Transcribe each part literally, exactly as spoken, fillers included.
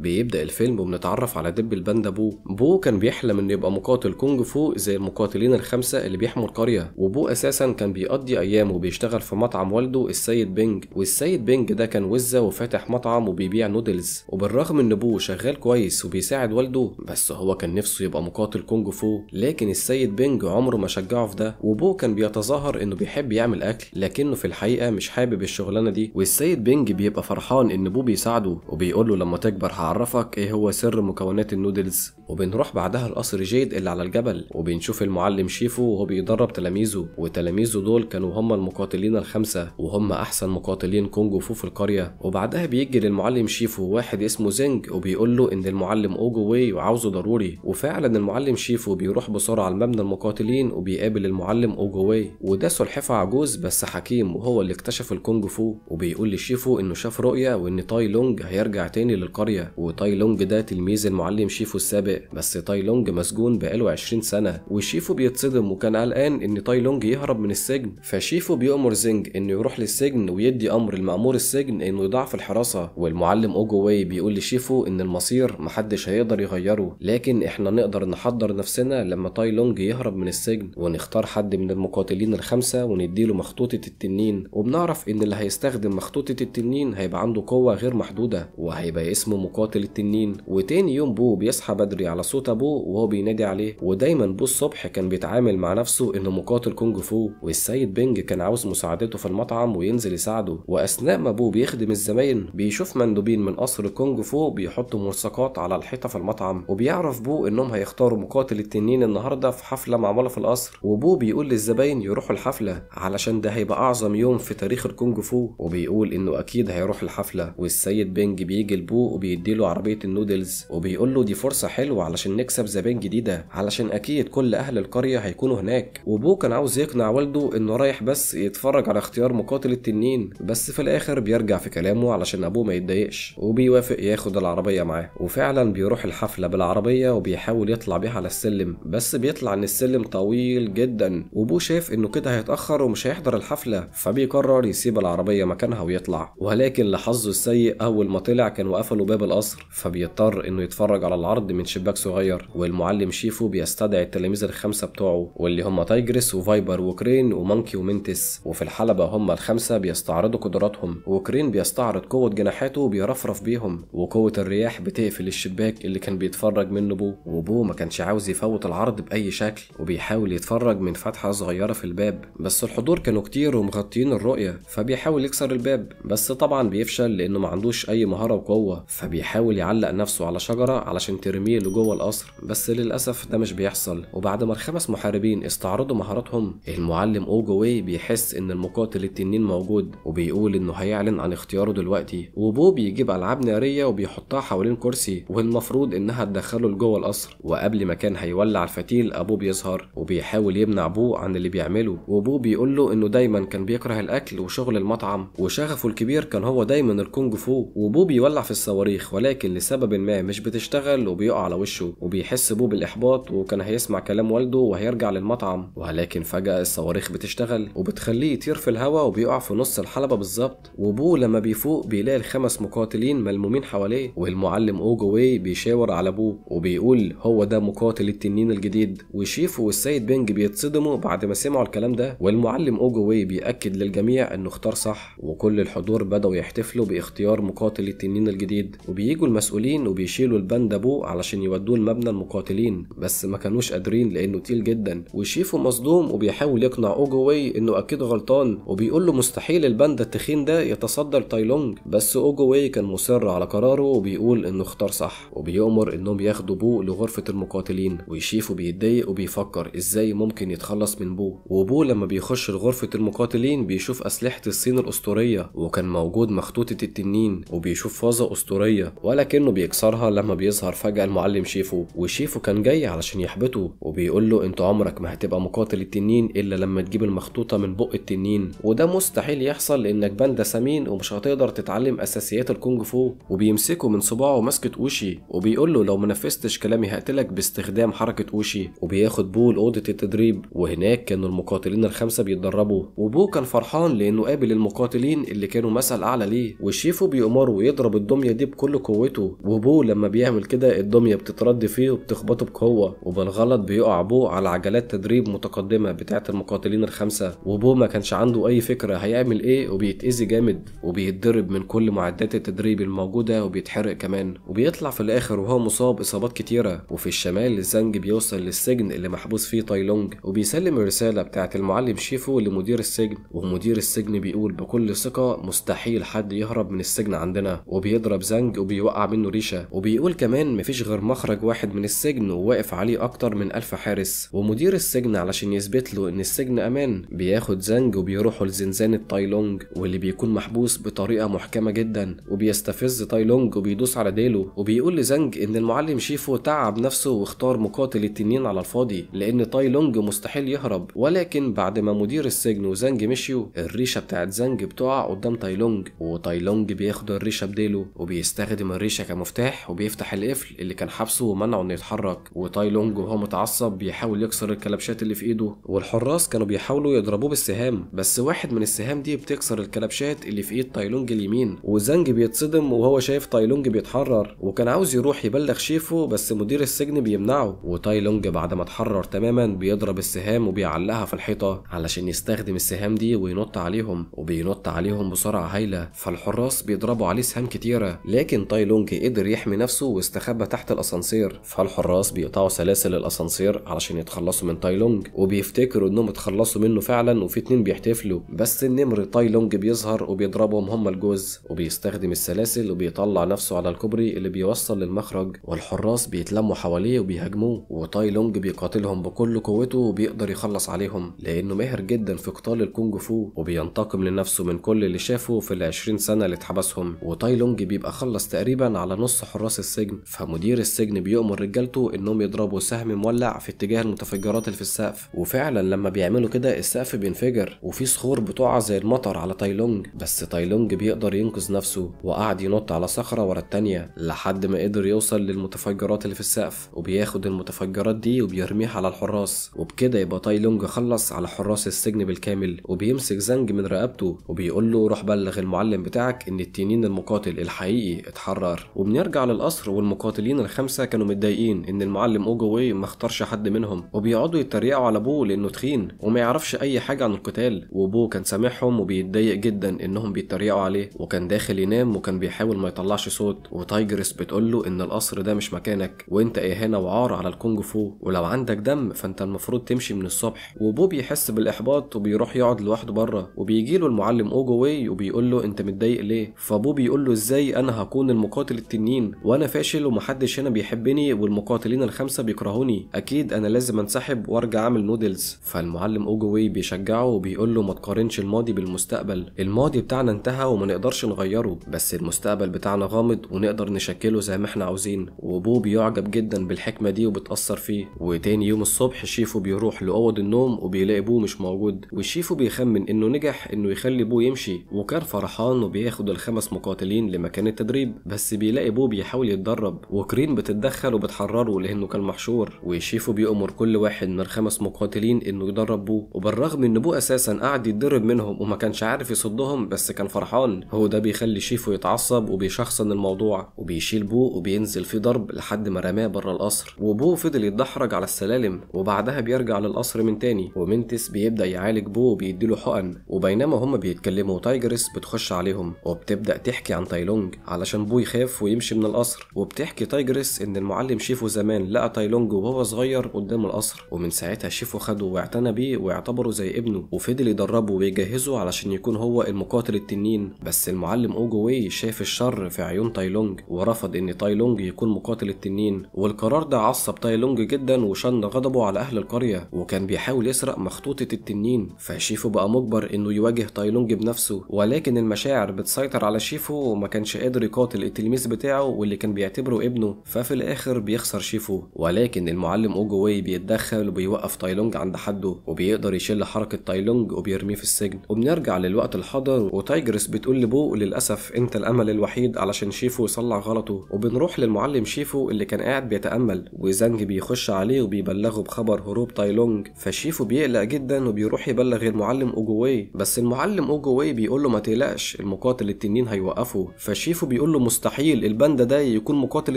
بيبدأ الفيلم وبنتعرف على دب الباندا بو. بو كان بيحلم انه يبقى مقاتل كونج فو زي المقاتلين الخمسة اللي بيحموا القرية، وبو اساسا كان بيقضي ايامه وبيشتغل في مطعم والده السيد بينج، والسيد بينج ده كان وزة وفاتح مطعم وبيبيع نودلز. وبالرغم ان بو شغال كويس وبيساعد والده، بس هو كان نفسه يبقى مقاتل كونج فو، لكن السيد بينج عمره ما شجعه في ده. وبو كان بيتظاهر انه بيحب يعمل اكل، لكنه في الحقيقة مش حابب الشغلانة دي. والسيد بينج بيبقى فرحان ان بو بيساعده وبيقول له لما تكبر هعرفك ايه هو سر مكونات النودلز. وبنروح بعدها لقصر جيد اللي على الجبل، وبنشوف المعلم شيفو وهو بيدرب تلاميذه، وتلاميذه دول كانوا هم المقاتلين الخمسة، وهم احسن مقاتلين كونج فو في القرية. وبعدها بيجي للمعلم شيفو واحد اسمه زينج وبيقول له ان المعلم اوجوي وعاوزه ضروري، وفعلا المعلم شيفو بيروح بسرعة لمبنى المقاتلين وبيقابل المعلم اوجوي، وده سلحفاة عجوز بس حكيم وهو اللي اكتشف الكونج فو. وبيقول لشيفو انه شاف رؤية وان تاي لونج هيرجع تاني للقرية، وتاي لونج ده تلميذ المعلم شيفو السابق، بس تاي لونج مسجون بقاله عشرين سنة. وشيفو بيتصدم وكان قلقان ان تاي لونج يهرب من السجن، فشيفو بيأمر زنج انه يروح للسجن ويدي امر المأمور السجن انه يضعف الحراسة. والمعلم اوجوي بيقول لشيفو ان المصير محدش هيقدر يغيره، لكن احنا نقدر نحضر نفسنا لما تاي لونج يهرب من السجن، ونختار حد من المقاتلين الخمسة ونديله مخطوطة التنين. وبنعرف ان اللي هيستخدم مخطوطة التنين هيبقى عنده قوة غير محدودة وهيبقى اسمه مقاتل التنين. وتاني يوم بو بيصحى بدري على صوت ابوه وهو بينادي عليه، ودايما بو الصبح كان بيتعامل مع نفسه انه مقاتل كونج فو، والسيد بينج كان عاوز مساعدته في المطعم وينزل يساعده. واثناء ما بو بيخدم الزماين بيشوف مندوبين من قصر كونج فو بيحطوا ملصقات على الحيطة في المطعم، وبيعرف بو انهم هيختاروا مقاتل التنين النهارده في حفلة معمولة في القصر. وبو بيقول للزباين يروحوا الحفلة علشان ده هيبقى اعظم يوم في تاريخ الكونج فو، وبيقول انه اكيد هيروح الحفلة. والسيد بينج بيجي لبو وبيديله عربية النودلز وبيقول له دي فرصة حلوة علشان نكسب زباين جديدة، علشان اكيد كل اهل القرية هيكونوا هناك. وبو كان عاوز يقنع والده انه رايح بس يتفرج على اختيار مقاتل التنين، بس في الاخر بيرجع في كلامه علشان ابوه ما يتضايقش وبيوافق ياخد العربية معاه. وفعلا بيروح الحفلة بالعربية وبيحاول يطلع بيها على السلم، بس بيطلع ان السلم طويل جدا، وبو شاف انه كده هيتأخر ومش هيحضر الحفلة، فبيقرر يسيب العربية مكانها ويطلع. ولكن لحظه السيء اول ما طلع كانوا قفلوا باب القصر، فبيضطر انه يتفرج على العرض من شباك صغير. والمعلم شيفو بيستدعي التلاميذ الخمسة بتوعه واللي هم تايجرس وفايبر وكرين ومونكي ومنتس، وفي الحلبة هم الخمسة بيستعرضوا قدراتهم، وكرين بيستعرض قوة جناحاته وبيرفرف بيهم، وقوة الرياح بتقفل الشباك اللي كان بيتفرج منه بو. وبو ما كانش عاوز يفوت العرض بأي شكل، وبيحاول يتفرج من فتحة صغيرة في الباب، بس الحضور كانوا كتير ومغطيين الرؤية، فبيحاول يكسر الباب بس طبعا بيفشل لأنه ما عندوش أي مهارة وقوة، فبيحاول يعلق نفسه على شجرة علشان ترميه لجوه القصر، بس للأسف ده مش بيحصل. وبعد ما الخمس محاربين استعرضوا مهاراتهم، المعلم اوجوي بيحس إن المقاتل التنين موجود وبيقول إنه هيعلن عن اختياره دلوقتي. وبو بيجيب ألعاب نارية وبيحطها حوالين كرسي والمفروض إنها تدخله لجوه القصر، وقبل ما كان هيولع الفتيل أبوه بيظهر وبيحاول يمنع بو عن اللي بيعمله، وبو بيقول له إنه دايما كان بيكره الأكل وشغل المطعم وشغفه الكبير كان هو دايما الكونج فو. وبو بيولع في الصواريخ ولكن لسبب ما مش بتشتغل وبيقع على وشه، وبيحس بو بالإحباط وكان هيسمع كلام والده وهيرجع للمطعم، ولكن فجأة الصواريخ بتشتغل وبتخليه يطير في الهواء وبيقع في نص الحلبة بالظبط. وبو لما بيفوق بيلاقي الخمس مقاتلين ملمومين حواليه، والمعلم اوجوي بيشاور على بو وبيقول هو ده مقاتل التنين الجديد. وشيفو والسيد بينج بيتصدموا بعد ما سمعوا الكلام ده، والمعلم اوجوي بيأكد للجميع انه اختار صح، وكل الحضور بدأوا يحتفلوا باختيار مقاتل التنين الجديد. وبييجوا المسؤولين وبيشيلوا الباندا بو علشان يودوه لمبنى المقاتلين، بس ما كانوش قادرين لانه تقيل جدا. وشيفو مصدوم وبيحاول يقنع اوجوي انه اكيد غلطان، وبيقول له مستحيل الباندا التخين ده يتصدى لتاي لونج، بس اوجوي كان مصر على قراره وبيقول انه اختار صح، وبيأمر انهم ياخدوا بو لغرفة المقاتلين. وشيفو بيتضايق وبيفكر ازاي ممكن يتخلص من بو. وبو لما بيخش لغرفة المقاتلين بيشوف اسلحة الصين الاسطورية وكان موجود مخطوطة التنين، وبيشوف فازة اسطورية ولكنه بيكسرها لما بيظهر فجأة المعلم شيفو. وشيفو كان جاي علشان يحبطه وبيقول له انت عمرك ما هتبقى مقاتل التنين الا لما تجيب المخطوطة من بق التنين، وده مستحيل يحصل لانك باندا سمين ومش هتقدر تتعلم اساسيات الكونج فو. وبيمسكه من صباعه مسكة اوشي وبيقول له لو ما نفذتش كلامي هقتلك باستخدام حركة اوشي. وبياخد بو لأوضة التدريب وهناك كانوا المقاتلين الخمسة بيتدربوا، وبو كان فرحان لانه قابل المقاتلين اللي كانوا مثل اعلى ليه. وشيفو بيأمره يضرب الدمية دي بكل قوته، وبو لما بيعمل كده الدميه بتترد فيه وبتخبطه بقوه، وبالغلط بيقع بو على عجلات تدريب متقدمه بتاعه المقاتلين الخمسه، وبو ما كانش عنده اي فكره هيعمل ايه وبيتاذي جامد وبيتضرب من كل معدات التدريب الموجوده وبيتحرق كمان، وبيطلع في الاخر وهو مصاب اصابات كتيره. وفي الشمال زانج بيوصل للسجن اللي محبوس فيه تاي لونج، وبيسلم الرساله بتاعه المعلم شيفو لمدير السجن، ومدير السجن بيقول بكل ثقه مستحيل حد يهرب من السجن عندنا، وبيضرب زانج وبيوقع منه ريشه، وبيقول كمان مفيش غير مخرج واحد من السجن وواقف عليه اكتر من ألف حارس. ومدير السجن علشان يثبت له ان السجن امان بياخد زانج وبيروحوا لزنزانه تاي لونج واللي بيكون محبوس بطريقه محكمه جدا، وبيستفز تاي لونج وبيدوس على ديله، وبيقول لزانج ان المعلم شيفو تعب نفسه واختار مقاتل التنين على الفاضي لان تاي لونج مستحيل يهرب. ولكن بعد ما مدير السجن وزانج مشيوا الريشه بتاعت زانج بتقع قدام تاي لونج، وتاي لونج بياخد الريشه بديله وبيستخدم الريشه كمفتاح وبيفتح القفل اللي كان حابسه ومنعه انه يتحرك. وتاي لونج وهو متعصب بيحاول يكسر الكلبشات اللي في ايده، والحراس كانوا بيحاولوا يضربوه بالسهام بس واحد من السهام دي بتكسر الكلبشات اللي في ايد تاي لونج اليمين، وزانج بيتصدم وهو شايف تاي لونج بيتحرر وكان عاوز يروح يبلغ شيفو بس مدير السجن بيمنعه. وتاي لونج بعد ما اتحرر تماما بيضرب السهام وبيعلقها في الحيطه علشان يستخدم السهام دي وينط عليهم، وبينط عليهم بسرعه هايله، فالحراس بيضربوا عليه سهام كتيره، لكن تاي لونج قدر يحمي نفسه واستخبى تحت الاسانسير، فالحراس بيقطعوا سلاسل الاسانسير علشان يتخلصوا من تاي لونج، وبيفتكروا انهم اتخلصوا منه فعلا وفي اتنين بيحتفلوا، بس النمر تاي لونج بيظهر وبيضربهم هم الجوز، وبيستخدم السلاسل وبيطلع نفسه على الكوبري اللي بيوصل للمخرج، والحراس بيتلموا حواليه وبيهاجموه، وتاي لونج بيقاتلهم بكل قوته وبيقدر يخلص عليهم لانه ماهر جدا في قتال الكونج فو، وبينتقم لنفسه من كل اللي شافه في ال عشرين سنه اللي اتحبسهم. وتاي لونج بيبقى خلص تقريبا على نص حراس السجن، فمدير السجن بيؤمر رجالته انهم يضربوا سهم مولع في اتجاه المتفجرات اللي في السقف، وفعلا لما بيعملوا كده السقف بينفجر وفي صخور بتقع زي المطر على تاي لونج، بس تاي لونج بيقدر ينقذ نفسه وقعد ينط على صخره ورا الثانيه لحد ما قدر يوصل للمتفجرات اللي في السقف، وبياخد المتفجرات دي وبيرميها على الحراس، وبكده يبقى تاي لونج خلص على حراس السجن بالكامل. وبيمسك زنج من رقبته وبيقول له روح بلغ المعلم بتاعك ان التنين المقاتل الحقيقي اتحرر. وبنرجع للقصر والمقاتلين الخمسه كانوا متضايقين ان المعلم اوجوي ما اختارش حد منهم، وبيقعدوا يتريقوا على بو لانه تخين وما يعرفش اي حاجه عن القتال، وبو كان سامعهم وبيتضايق جدا انهم بيتريقوا عليه، وكان داخل ينام وكان بيحاول ما يطلعش صوت. وتايجرس بتقول له ان القصر ده مش مكانك وانت اهانه وعار على الكونج فو، ولو عندك دم فانت المفروض تمشي من الصبح. وبو بيحس بالاحباط وبيروح يقعد لوحده بره، وبيجي له المعلم اوجوي وبيقول له انت متضايق ليه؟ فبو بيقول له ازاي انا هكون المقاتل التنين وانا فاشل ومحدش هنا بيحبني والمقاتلين الخمسه بيكرهوني، اكيد انا لازم انسحب وارجع اعمل نودلز. فالمعلم اوجوي بيشجعه وبيقول له ما تقارنش الماضي بالمستقبل، الماضي بتاعنا انتهى وما نقدرش نغيره، بس المستقبل بتاعنا غامض ونقدر نشكله زي ما احنا عاوزين. وبو بيعجب جدا بالحكمه دي وبتاثر فيه. وتاني يوم الصبح شيفو بيروح لاوض النوم وبيلاقي بو مش موجود، وشيفو بيخمن انه نجح انه يخلي بو يمشي، وكان فرحان وبياخد الخمس مقاتلين لمكان التدريب، بس بيلاقي بو بيحاول يتدرب، وكرين بتتدخل وبتحرره لانه كان محشور. وشيفو بيأمر كل واحد من الخمس مقاتلين انه يدرب بو، وبالرغم ان بو اساسا قاعد يتدرب منهم وما كانش عارف يصدهم بس كان فرحان، هو ده بيخلي شيفو يتعصب وبيشخصن الموضوع، وبيشيل بو وبينزل في ضرب لحد ما رماه بره القصر، وبو فضل يتدحرج على السلالم، وبعدها بيرجع للقصر من تاني. ومنتس بيبدا يعالج بو وبيديله حقن، وبينما هم بيتكلموا تايجرس بتخش عليهم وبتبدا تحكي عن تاي لونج علشان بو يخاف ويمشي من القصر. وبتحكي تايجرس ان المعلم شيفو زمان لقى تاي لونج وهو صغير قدام القصر، ومن ساعتها شيفو خده واعتنى بيه واعتبره زي ابنه، وفضل يدربه ويجهزه علشان يكون هو المقاتل التنين. بس المعلم اوجوي شاف الشر في عيون تاي لونج ورفض ان تاي لونج يكون مقاتل التنين، والقرار ده عصب تاي لونج جدا وشن غضبه على اهل القريه، وكان بيحاول يسرق مخطوطه التنين، فشيفو بقى مجبر انه يواجه تاي لونج بنفسه. ولكن المشاعر بتسيطر على شيفو وما كانش قادر يقاتل التلميذ بتاعه واللي كان بيعتبره ابنه، ففي الاخر بيخسر شيفو. ولكن المعلم اوجوي بيتدخل وبيوقف تاي لونج عند حده، وبيقدر يشل حركه تاي لونج وبيرميه في السجن. وبنرجع للوقت الحاضر، وتايجرس بتقول لبو للاسف انت الامل الوحيد علشان شيفو يصلح غلطه. وبنروح للمعلم شيفو اللي كان قاعد بيتامل، وزانج بيخش عليه وبيبلغه بخبر هروب تاي لونج، فشيفو بيقلق جدا وبيروح يبلغ المعلم اوجوي، بس المعلم اوجوي بيقول له ما تقلقش المقاتل التنين هيوقفه. فشيفو بيقول له مستحيل الباندا ده يكون مقاتل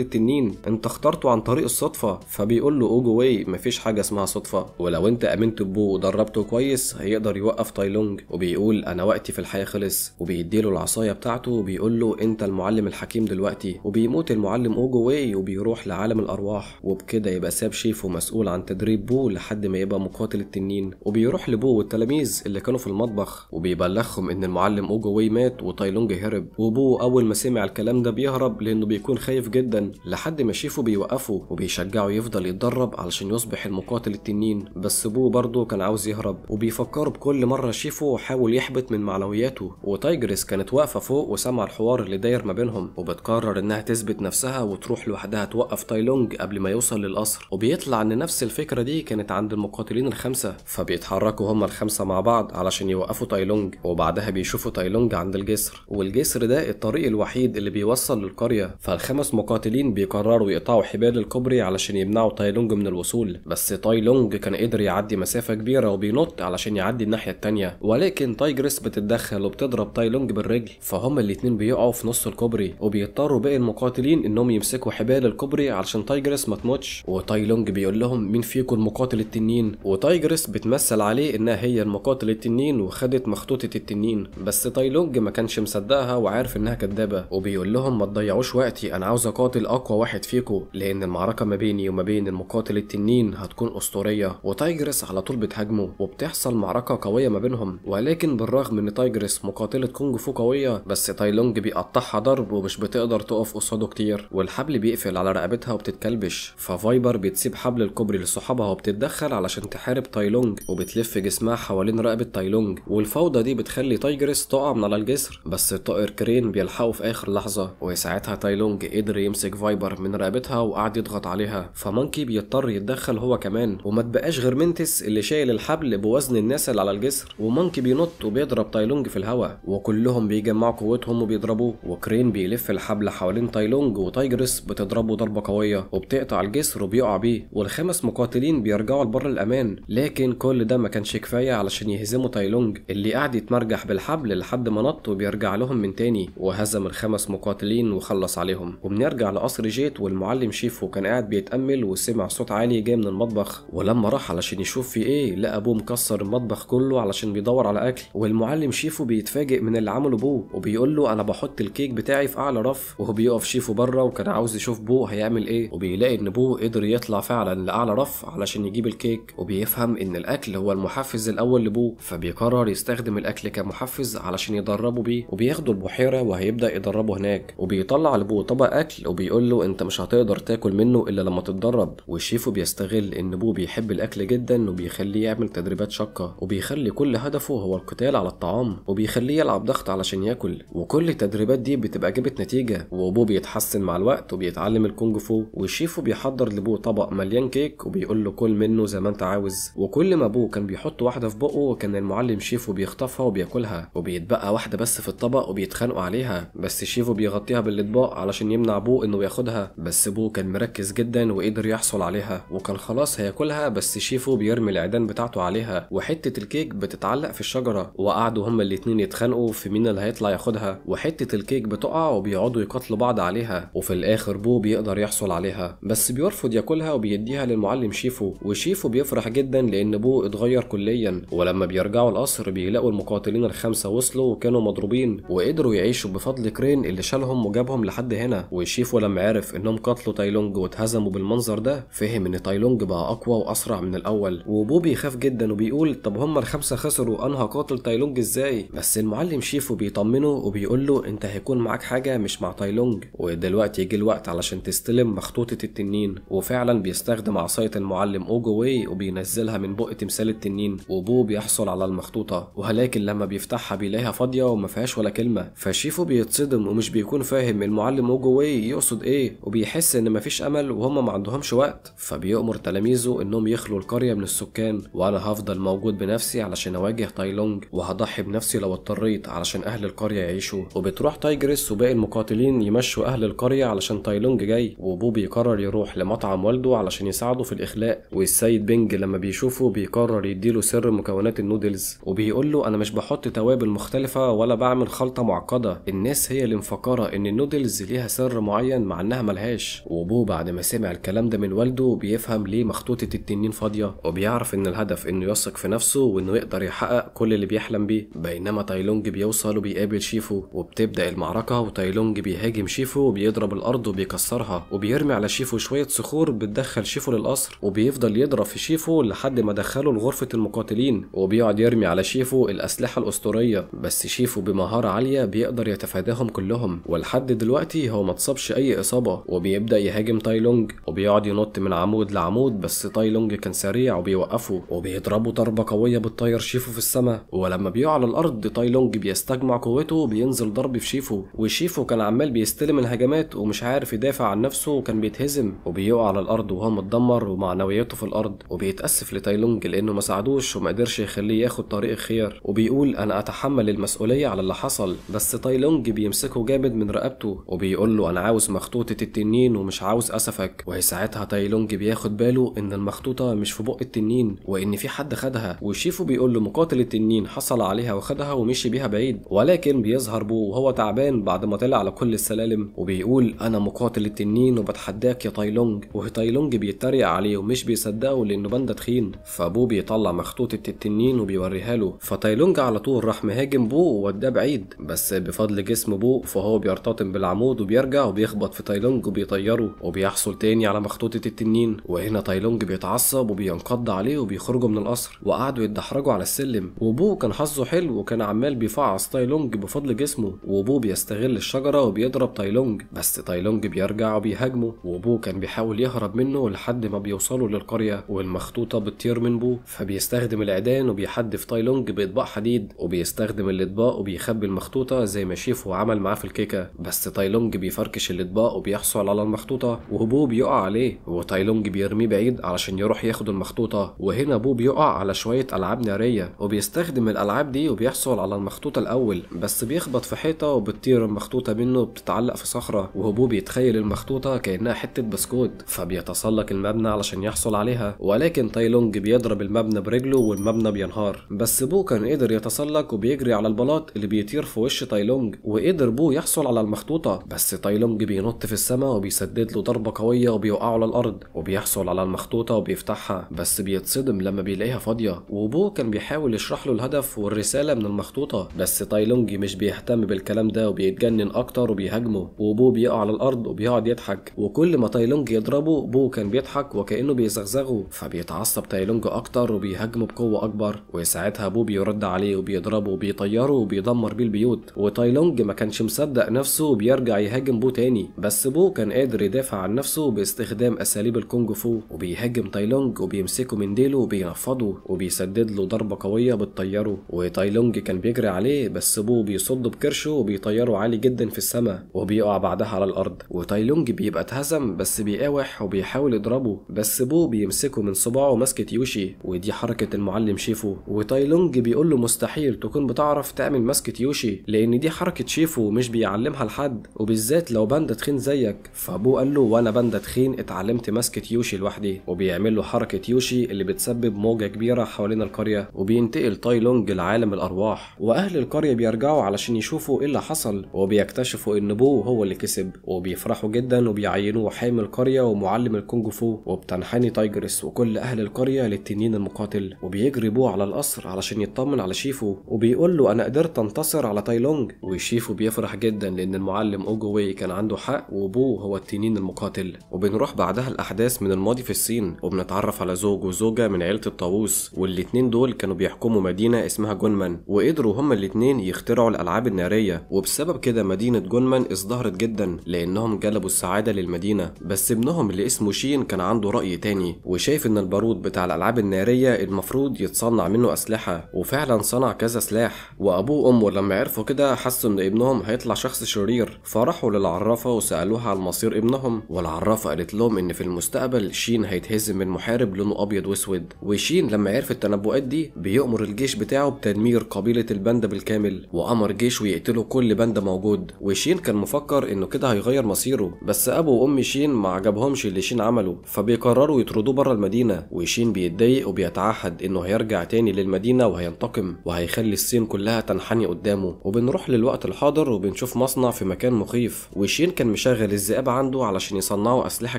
التنين، انت اخترته عن طريق الصدفه. فبيقول له اوجواي مفيش حاجه اسمها صدفه، ولو انت امنت ببو ودربته كويس هيقدر يوقف تاي لونج. وبيقول انا وقتي في الحياه خلص، وبيديله العصايه بتاعته وبيقول له انت المعلم الحكيم دلوقتي. وبيموت المعلم اوجواي وبيروح لعالم الارواح، وبكده يبقى ساب شيفو مسؤول عن تدريب بو لحد ما يبقى مقاتل التنين. وبيروح لبو والتلاميذ اللي كانوا في المطبخ وبيبلغهم ان المعلم اوجواي مات وتاي لونج هرب. وبو اول ما سمع الكلام ده بيهرب لانه بيكون خايف جدا، لحد ما شيفو بيوقفه وبيشجعه يفضل يتدرب علشان يصبح المقاتل التنين. بس بو برضه كان عاوز يهرب وبيفكره بكل مره شيفو حاول يحبط من معنوياته. وتايجرس كانت واقفه فوق وسمع الحوار اللي داير ما بينهم، وبتقرر انها تثبت نفسها وتروح لوحدها توقف تاي لونج قبل ما يوصل للقصر. وبيطلع ان نفس الفكره دي كانت عند المقاتلين الخمسه، فبيتحركوا هما الخمسه مع بعض علشان يوقفوا تاي لونج. وبعدها بيشوفوا تاي لونج عند الجسر، والجسر ده الطريق الوحيد اللي بيوصل للقريه. فالخمس مقاتلين بيقرروا يقطعوا حبال الكوبري علشان يمنعوا تاي لونج من الوصول. بس تاي لونج كان قدر يعدي مسافه كبيره وبينط علشان يعدي الناحيه الثانيه، ولكن تايجرس بتتدخل وبتضرب تاي لونج بالرجل، فهم الاثنين بيقعوا في نص الكوبري. وبيضطروا باقي المقاتلين انهم يمسكوا حبال الكوبري علشان تايجرس ما تموتش. وتاي لونج بيقول لهم مين فيكم المقاتل التنين، وتايجرس بتمثل عليه انها هي المقاتل التنين وخدت مخطوطه التنين. بس تاي لونج ما كانش مصدقها وعارف انها كدابه، وبيقول لهم ما تضيعوش وقتي، انا عاوز اقاتل اقوى واحد فيكم لان المعركه ما بيني وما بين المقاتل التنين هتكون اسطوريه. وتايجرس على طول بتهاجمه وبتحصل معركه قويه ما بينهم، ولكن بالرغم ان تايجرس مقاتله كونج فو قويه بس تاي لونج بيقطعها ضرب ومش بتقدر تقف قصاده كتير، والحبل بيقفل على رقبتها وبتتكلبش. ففايبر بتسيب حبل الكوبري لصحابها وبتتدخل علشان تحارب تاي لونج، وبتلف جسمها حوالين رقبه تاي لونج. والفوضى دي بتخلي تايجرس تقع من على الجسر، بس الطائر كرين بيلحقه في اخر لحظه، وساعتها تاي لونج قدر يمسك فايبر من رقبتها وقعد يضغط عليها. فمونكي بيضطر يتدخل هو كمان، وما تبقاش غير منتس اللي شايل الحبل بوزن الناس اللي على الجسر. ومونكي بينط وبيضرب تاي لونج في الهواء، وكلهم بيجمعوا قوتهم وبيضربوه. وكرين بيلف الحبل حوالين تاي لونج، وتايجرس بتضربه ضربه قويه وبتقطع الجسر وبيقع بيه. والخمس مقاتلين بيرجعوا لبر الامان، لكن كل ده ما كانش كفايه علشان يهزموا تاي لونج اللي قاعد يتمرجح بالحبل لحد ما نط، وبيرجع لهم من تاني وهزم الخمس مقاتلين وخلص عليهم. وبنرجع لقصر جيت، والمعلم شيفو كان قاعد بيتامل وسمع صوت عالي جاي من المطبخ، ولما راح علشان يشوف في ايه لقى ابوه مكسر المطبخ كله علشان بيدور على اكل. والمعلم شيفو بيتفاجئ من اللي عمله بوه وبيقول له انا بحط الكيك بتاعي في اعلى رف. وهو بيقف شيفو بره وكان عاوز يشوف بوه هيعمل ايه، وبيلاقي ان بوه قدر يطلع فعلا لاعلى رف علشان يجيب الكيك، وبيفهم ان الاكل هو المحفز الاول لبوه، فبيقرر يستخدم الاكل كمحفز علشان يدربه بيه. وبياخدوا البحيره وهيبدا يدربه هناك، وبيطلع لبوه طبق اكل وبيقول له انت مش هتقدر تاكل منه الا لما تتدرب. وشيفو بيستغل ان بوه بيحب الاكل جدا وبيخليه يعمل تدريبات شاقه، وبيخلي كل هدفه هو القتال على الطعام، وبيخليه يلعب ضغط علشان ياكل. وكل التدريبات دي بتبقى جابت نتيجه، وبوه بيتحسن مع الوقت وبيتعلم الكونج فو. وشيفو بيحضر لبوه طبق مليان كيك وبيقول له كل منه زي ما انت عاوز. وكل ما بوه كان بيحط واحده في بقه كان المعلم شيفو بيخطفها وبياكلها، وبيتبقى واحده بس في الطبق وبيتخانقوا عليها، بس شيفو بيغطيها بالاطباق علشان يمنع بوه انه ياخدها. بس بوه كان مركز جدا وقدر يحصل عليها، وكان خلاص هياكلها بس شيفو بيرمي العيدان بتاعته عليها، وحته الكيك بتتعلق في الشجره. وقعدوا هما الاتنين يتخانقوا في مين اللي هيطلع ياخدها، وحته الكيك بتقع وبيقعدوا يقاتلوا بعض عليها، وفي الاخر بوه بيقدر يحصل عليها بس بيرفض ياكلها وبيديها للمعلم شيفو. وشيفو بيفرح جدا لان بوه اتغير كليا. ولما بيرجعوا القصر بيلاقوا المقاتلين الخمسه وصلوا وكانوا مضروبين، وقدروا يعيشوا بفضل كرين اللي شالهم وجابهم لحد هنا. وشيفو لما عرف انهم قتلوا تاي لونج واتهزموا بالمنظر ده فهم ان تاي لونج بقى اقوى واسرع من الاول. وبوه بيخاف جدا وبيقول طب هما الخمسه خسروا انا هقاتل تاي لونج ازاي؟ بس المعلم شيفو بيطمنه وبيقول له انت هيكون معاك حاجه مش مع تاي لونج، ودلوقتي يجي الوقت علشان تستلم مخطوطه التنين. وفعلا بيستخدم عصايه المعلم اوجواي وبينزلها من بق تمثال التنين، وبوه بيحصل على المخطوطه، ولكن لما بيفتحها بيلاقيها فاضيه وما فيهاش ولا كلمه. فشيفو بيتصدم ومش بيكون فاهم المعلم اوجواي يقصد ايه، وبيحس ان مفيش امل وهم ما عندهمش وقت. فبيأمر تلاميذه انهم يخلوا القريه من السكان، وانا هفضل موجود بنفسي علشان اواجه تاي لونج، وهضحي بنفسي لو اضطريت علشان اهل القريه يعيشوا. وبتروح تايجرس وباقي المقاتلين يمشوا اهل القريه علشان تاي لونج جاي. وبوه بيقرر يروح لمطعم والده علشان يساعده في الاخلاء، والسيد بينج لما بيشوفه بيقرر يديله سر مكونات النودلز، وبيقول له انا مش بحط توابل مختلفه ولا بعمل خلطه معقده، الناس هي اللي مفكره ان النودلز ليها سر معين مع انها ملهاش، وبو بعد ما سمع الكلام ده من والده بيفهم ليه مخطوطة التنين فاضية، وبيعرف ان الهدف انه يثق في نفسه وانه يقدر يحقق كل اللي بيحلم بيه. بينما تاي لونج بيوصل وبيقابل شيفو وبتبدأ المعركة، وتاي لونج بيهاجم شيفو وبيضرب الارض وبيكسرها، وبيرمي على شيفو شوية صخور بتدخل شيفو للقصر، وبيفضل يضرب في شيفو لحد ما دخله لغرفة المقاتلين، وبيقعد يرمي على شيفو الأسلحة الأسطورية، بس شيفو بمهارة عالية بيقدر يتفاداهم كلهم، ولحد دلوقتي هو ما اتصابش أي إصابة. وبيبدأ يهاجم تاي لونج وبيقعد ينط من عمود لعمود، بس تاي لونج كان سريع وبيوقفه، وبيضربه ضربة قوية بتطير شيفو في السماء. ولما بيقع على الأرض تاي لونج بيستجمع قوته بينزل ضرب في شيفو، وشيفو كان عمال بيستلم الهجمات ومش عارف يدافع عن نفسه وكان بيتهزم، وبيقع على الأرض وهو متدمر ومعنوياته في الأرض، وبيتأسف لتاي لونج لأنه ما ساعدوش وما قدرش يخليه ياخد طريق الخير، وبيقول أنا أتحمل المسؤولية على اللي حصل. بس تاي لونج بيمسكه جامد من رقبته وبيقول له أنا عاوز مخطوطة التنين ومش عاوز أسفك. وهي ساعتها تاي لونج بياخد باله إن المخطوطة مش في بق التنين وإن في حد خدها، وشيفو بيقول له مقاتل التنين حصل عليها وخدها ومشي بيها بعيد، ولكن بيظهر بو وهو تعبان بعد ما طلع على كل السلالم، وبيقول أنا مقاتل التنين وبتحداك يا تاي لونج. وتاي لونج بيتريق عليه ومش بيصدقه لأنه باندا تخين، فبو بيطلع مخطوطة التنين وبيوريها له، فتاي لونج على طول راح مهاجم بو ووداه بعيد، بس بفضل جسم بو فهو بيرتطم بالعمود وبيرجع وبيخبط في تاي لونج وبيطيره، وبيحصل تاني على مخطوطة التنين. وهنا تاي لونج بيتعصب وبينقض عليه وبيخرجوا من القصر، وقعدوا يتدحرجوا على السلم، وبو كان حظه حلو وكان عمال بيفعص تاي لونج بفضل جسمه، وبو بيستغل الشجرة وبيضرب تاي لونج، بس تاي لونج بيرجع وبيهاجمه، وبو كان بيحاول يهرب منه لحد ما بيوصلوا للقرية، والمخطوطة بتطير من بو، فبيستخدم العيدان وبيحدف تاي لونج بإطباق حديد، وبيستخدم الإطباق وبيخبي المخطوطة زي ما شيفو عمل معاه في الكيكة، بس تاي لونج بيفركش الإطباق وبيحصل على المخطوطة، وبو بيقع عليه، وتاي لونج بيرميه بعيد علشان يروح ياخد المخطوطة. وهنا بو بيقع على شوية ألعاب نارية، وبيستخدم الألعاب دي وبيحصل على المخطوطة الأول، بس بيخبط في حيطة وبتطير المخطوطة منه وبتتعلق في صخرة، وبو بيتخيل المخطوطة كأنها حتة بسكوت، فبيتسلق المبنى علشان يحصل عليها، ولكن تاي لونج بيضرب المبنى برجله والمبنى بينهار، بس بو كان قدر يتسلق وبيجري على البلاط اللي بيطير في وش تاي لونج، وقدر بو يحصل على المخطوطة، بس تاي لونج بينط في السماء وبيسدد له ضربة قوية وبيوقعه على الأرض، وبيحصل على المخطوطة وبيفتحها، بس بيتصدم لما بيلاقيها فاضية. وبو كان بيحاول يشرح له الهدف والرسالة من المخطوطة، بس تاي لونج مش بيهتم بالكلام ده وبيتجنن أكتر وبيهاجمه، وبو بيقع على الأرض وبيقعد يضحك، وكل ما تاي لونج يضربه بو كان بيضحك وكأنه بيزغزغه، فبيتعصب تاي لونج أكتر وبيهاجمه بقوة أكبر، وساعتها بو بيرد عليه وبيضربه وبيطيره وبيدمر بيه البيوت. وتاي لونج ما كانش مصدق نفسه وبيرجع يهاجم بو تاني، بس بو كان قادر يدافع عن نفسه باستخدام أساليب الكونج فو، وبيهاجم تاي لونج وبيمسكه من ديله وبينفضه وبيسدد له ضربة قوية بتطيره، وتاي لونج كان بيجري عليه بس بو بيصده بكرشه وبيطيره عالي جدا في السماء، وبيقع بعدها على الأرض، وتاي لونج بيبقى اتهزم بس بيقاوح وبيحاول يضربه، بس بو بيمسكه من صباعه ماسكة يوشي، ودي حركة المعلم شيفو، وتاي لونج بيقول له مستحيل تكون بتعرف تعمل ماسكة يوشي لأن دي حركة شيفو مش بيعلمها لحد، وبالذات لو باندا تخين زيك. فبو قال له وأنا باندا تخين اتعلمت ماسكة يوشي لوحدي، وبيعمل له حركة يوشي اللي بتسبب موجة كبيرة حوالين القرية، وبينتقل تاي لونج لعالم الأرواح، وأهل القرية بيرجعوا علشان يشوفوا إيه اللي حصل، وبيكتشفوا إن بو هو اللي كسب، وبيفرحوا جدا وبيعينوه حامي القرية ومعلم الكونج فو، وبتنحني تايجرس وكل أهل القرية للتنين المقاتل، وبيجري بو على القصر علشان يطمن على شيفو، وبيقول له أنا قدرت أنتصر على تاي لونج، وشيفو بيفرح جدا لأن المعلم أوجوي كان عنده حق وبو هو التنين المقاتل. وبنروح بعدها الأحداث من الماضي في الصين، وبنتعرف على زوج وزوجة من عيلة الطاووس، والاتنين دول كانوا بيحكموا مدينة اسمها جونمن، وقدروا هما الاتنين يخترعوا الألعاب النارية، وبسبب كده مدينة جونمن ازدهرت جدا لأنهم جلبوا السعادة للمدينة. بس ابنهم اللي اسمه شين كان عنده رأي تاني، وشايف إن البارود بتاع الألعاب النارية المفروض يتصنع منه أسلحة، وفعلا صنع كذا سلاح، وأبوه وأمه لما عرفوا كده حسوا إن ابنهم هيطلع شخص شرير، فراحوا للعرافة وسألوها على مصير ابنهم، والعرافة قالت لهم إن في المستقبل شين هيتهزم من محارب لونه أبيض وأسود. وشين لما عرف التنبؤات دي بيأمر الجيش بتاعه بتدمير قبيلة الباندا بالكامل، وأمر جيش ويقتلوا كل باندا موجود، وشين كان مفكر إنه كده هيغير مصيره، بس أبو وأم شين ما عجبهمش اللي شين عمله، فبيقرروا يطردوه بره المدينة، وشين بيتضايق وبيتعهد إنه هيرجع تاني للمدينة وهينتقم، وهيخلي الصين كلها تنحني قدامه. وبنروح للوقت الحاضر وبنشوف مصنع بتصنع في مكان مخيف، وشين كان مشغل الذئاب عنده علشان يصنعوا أسلحة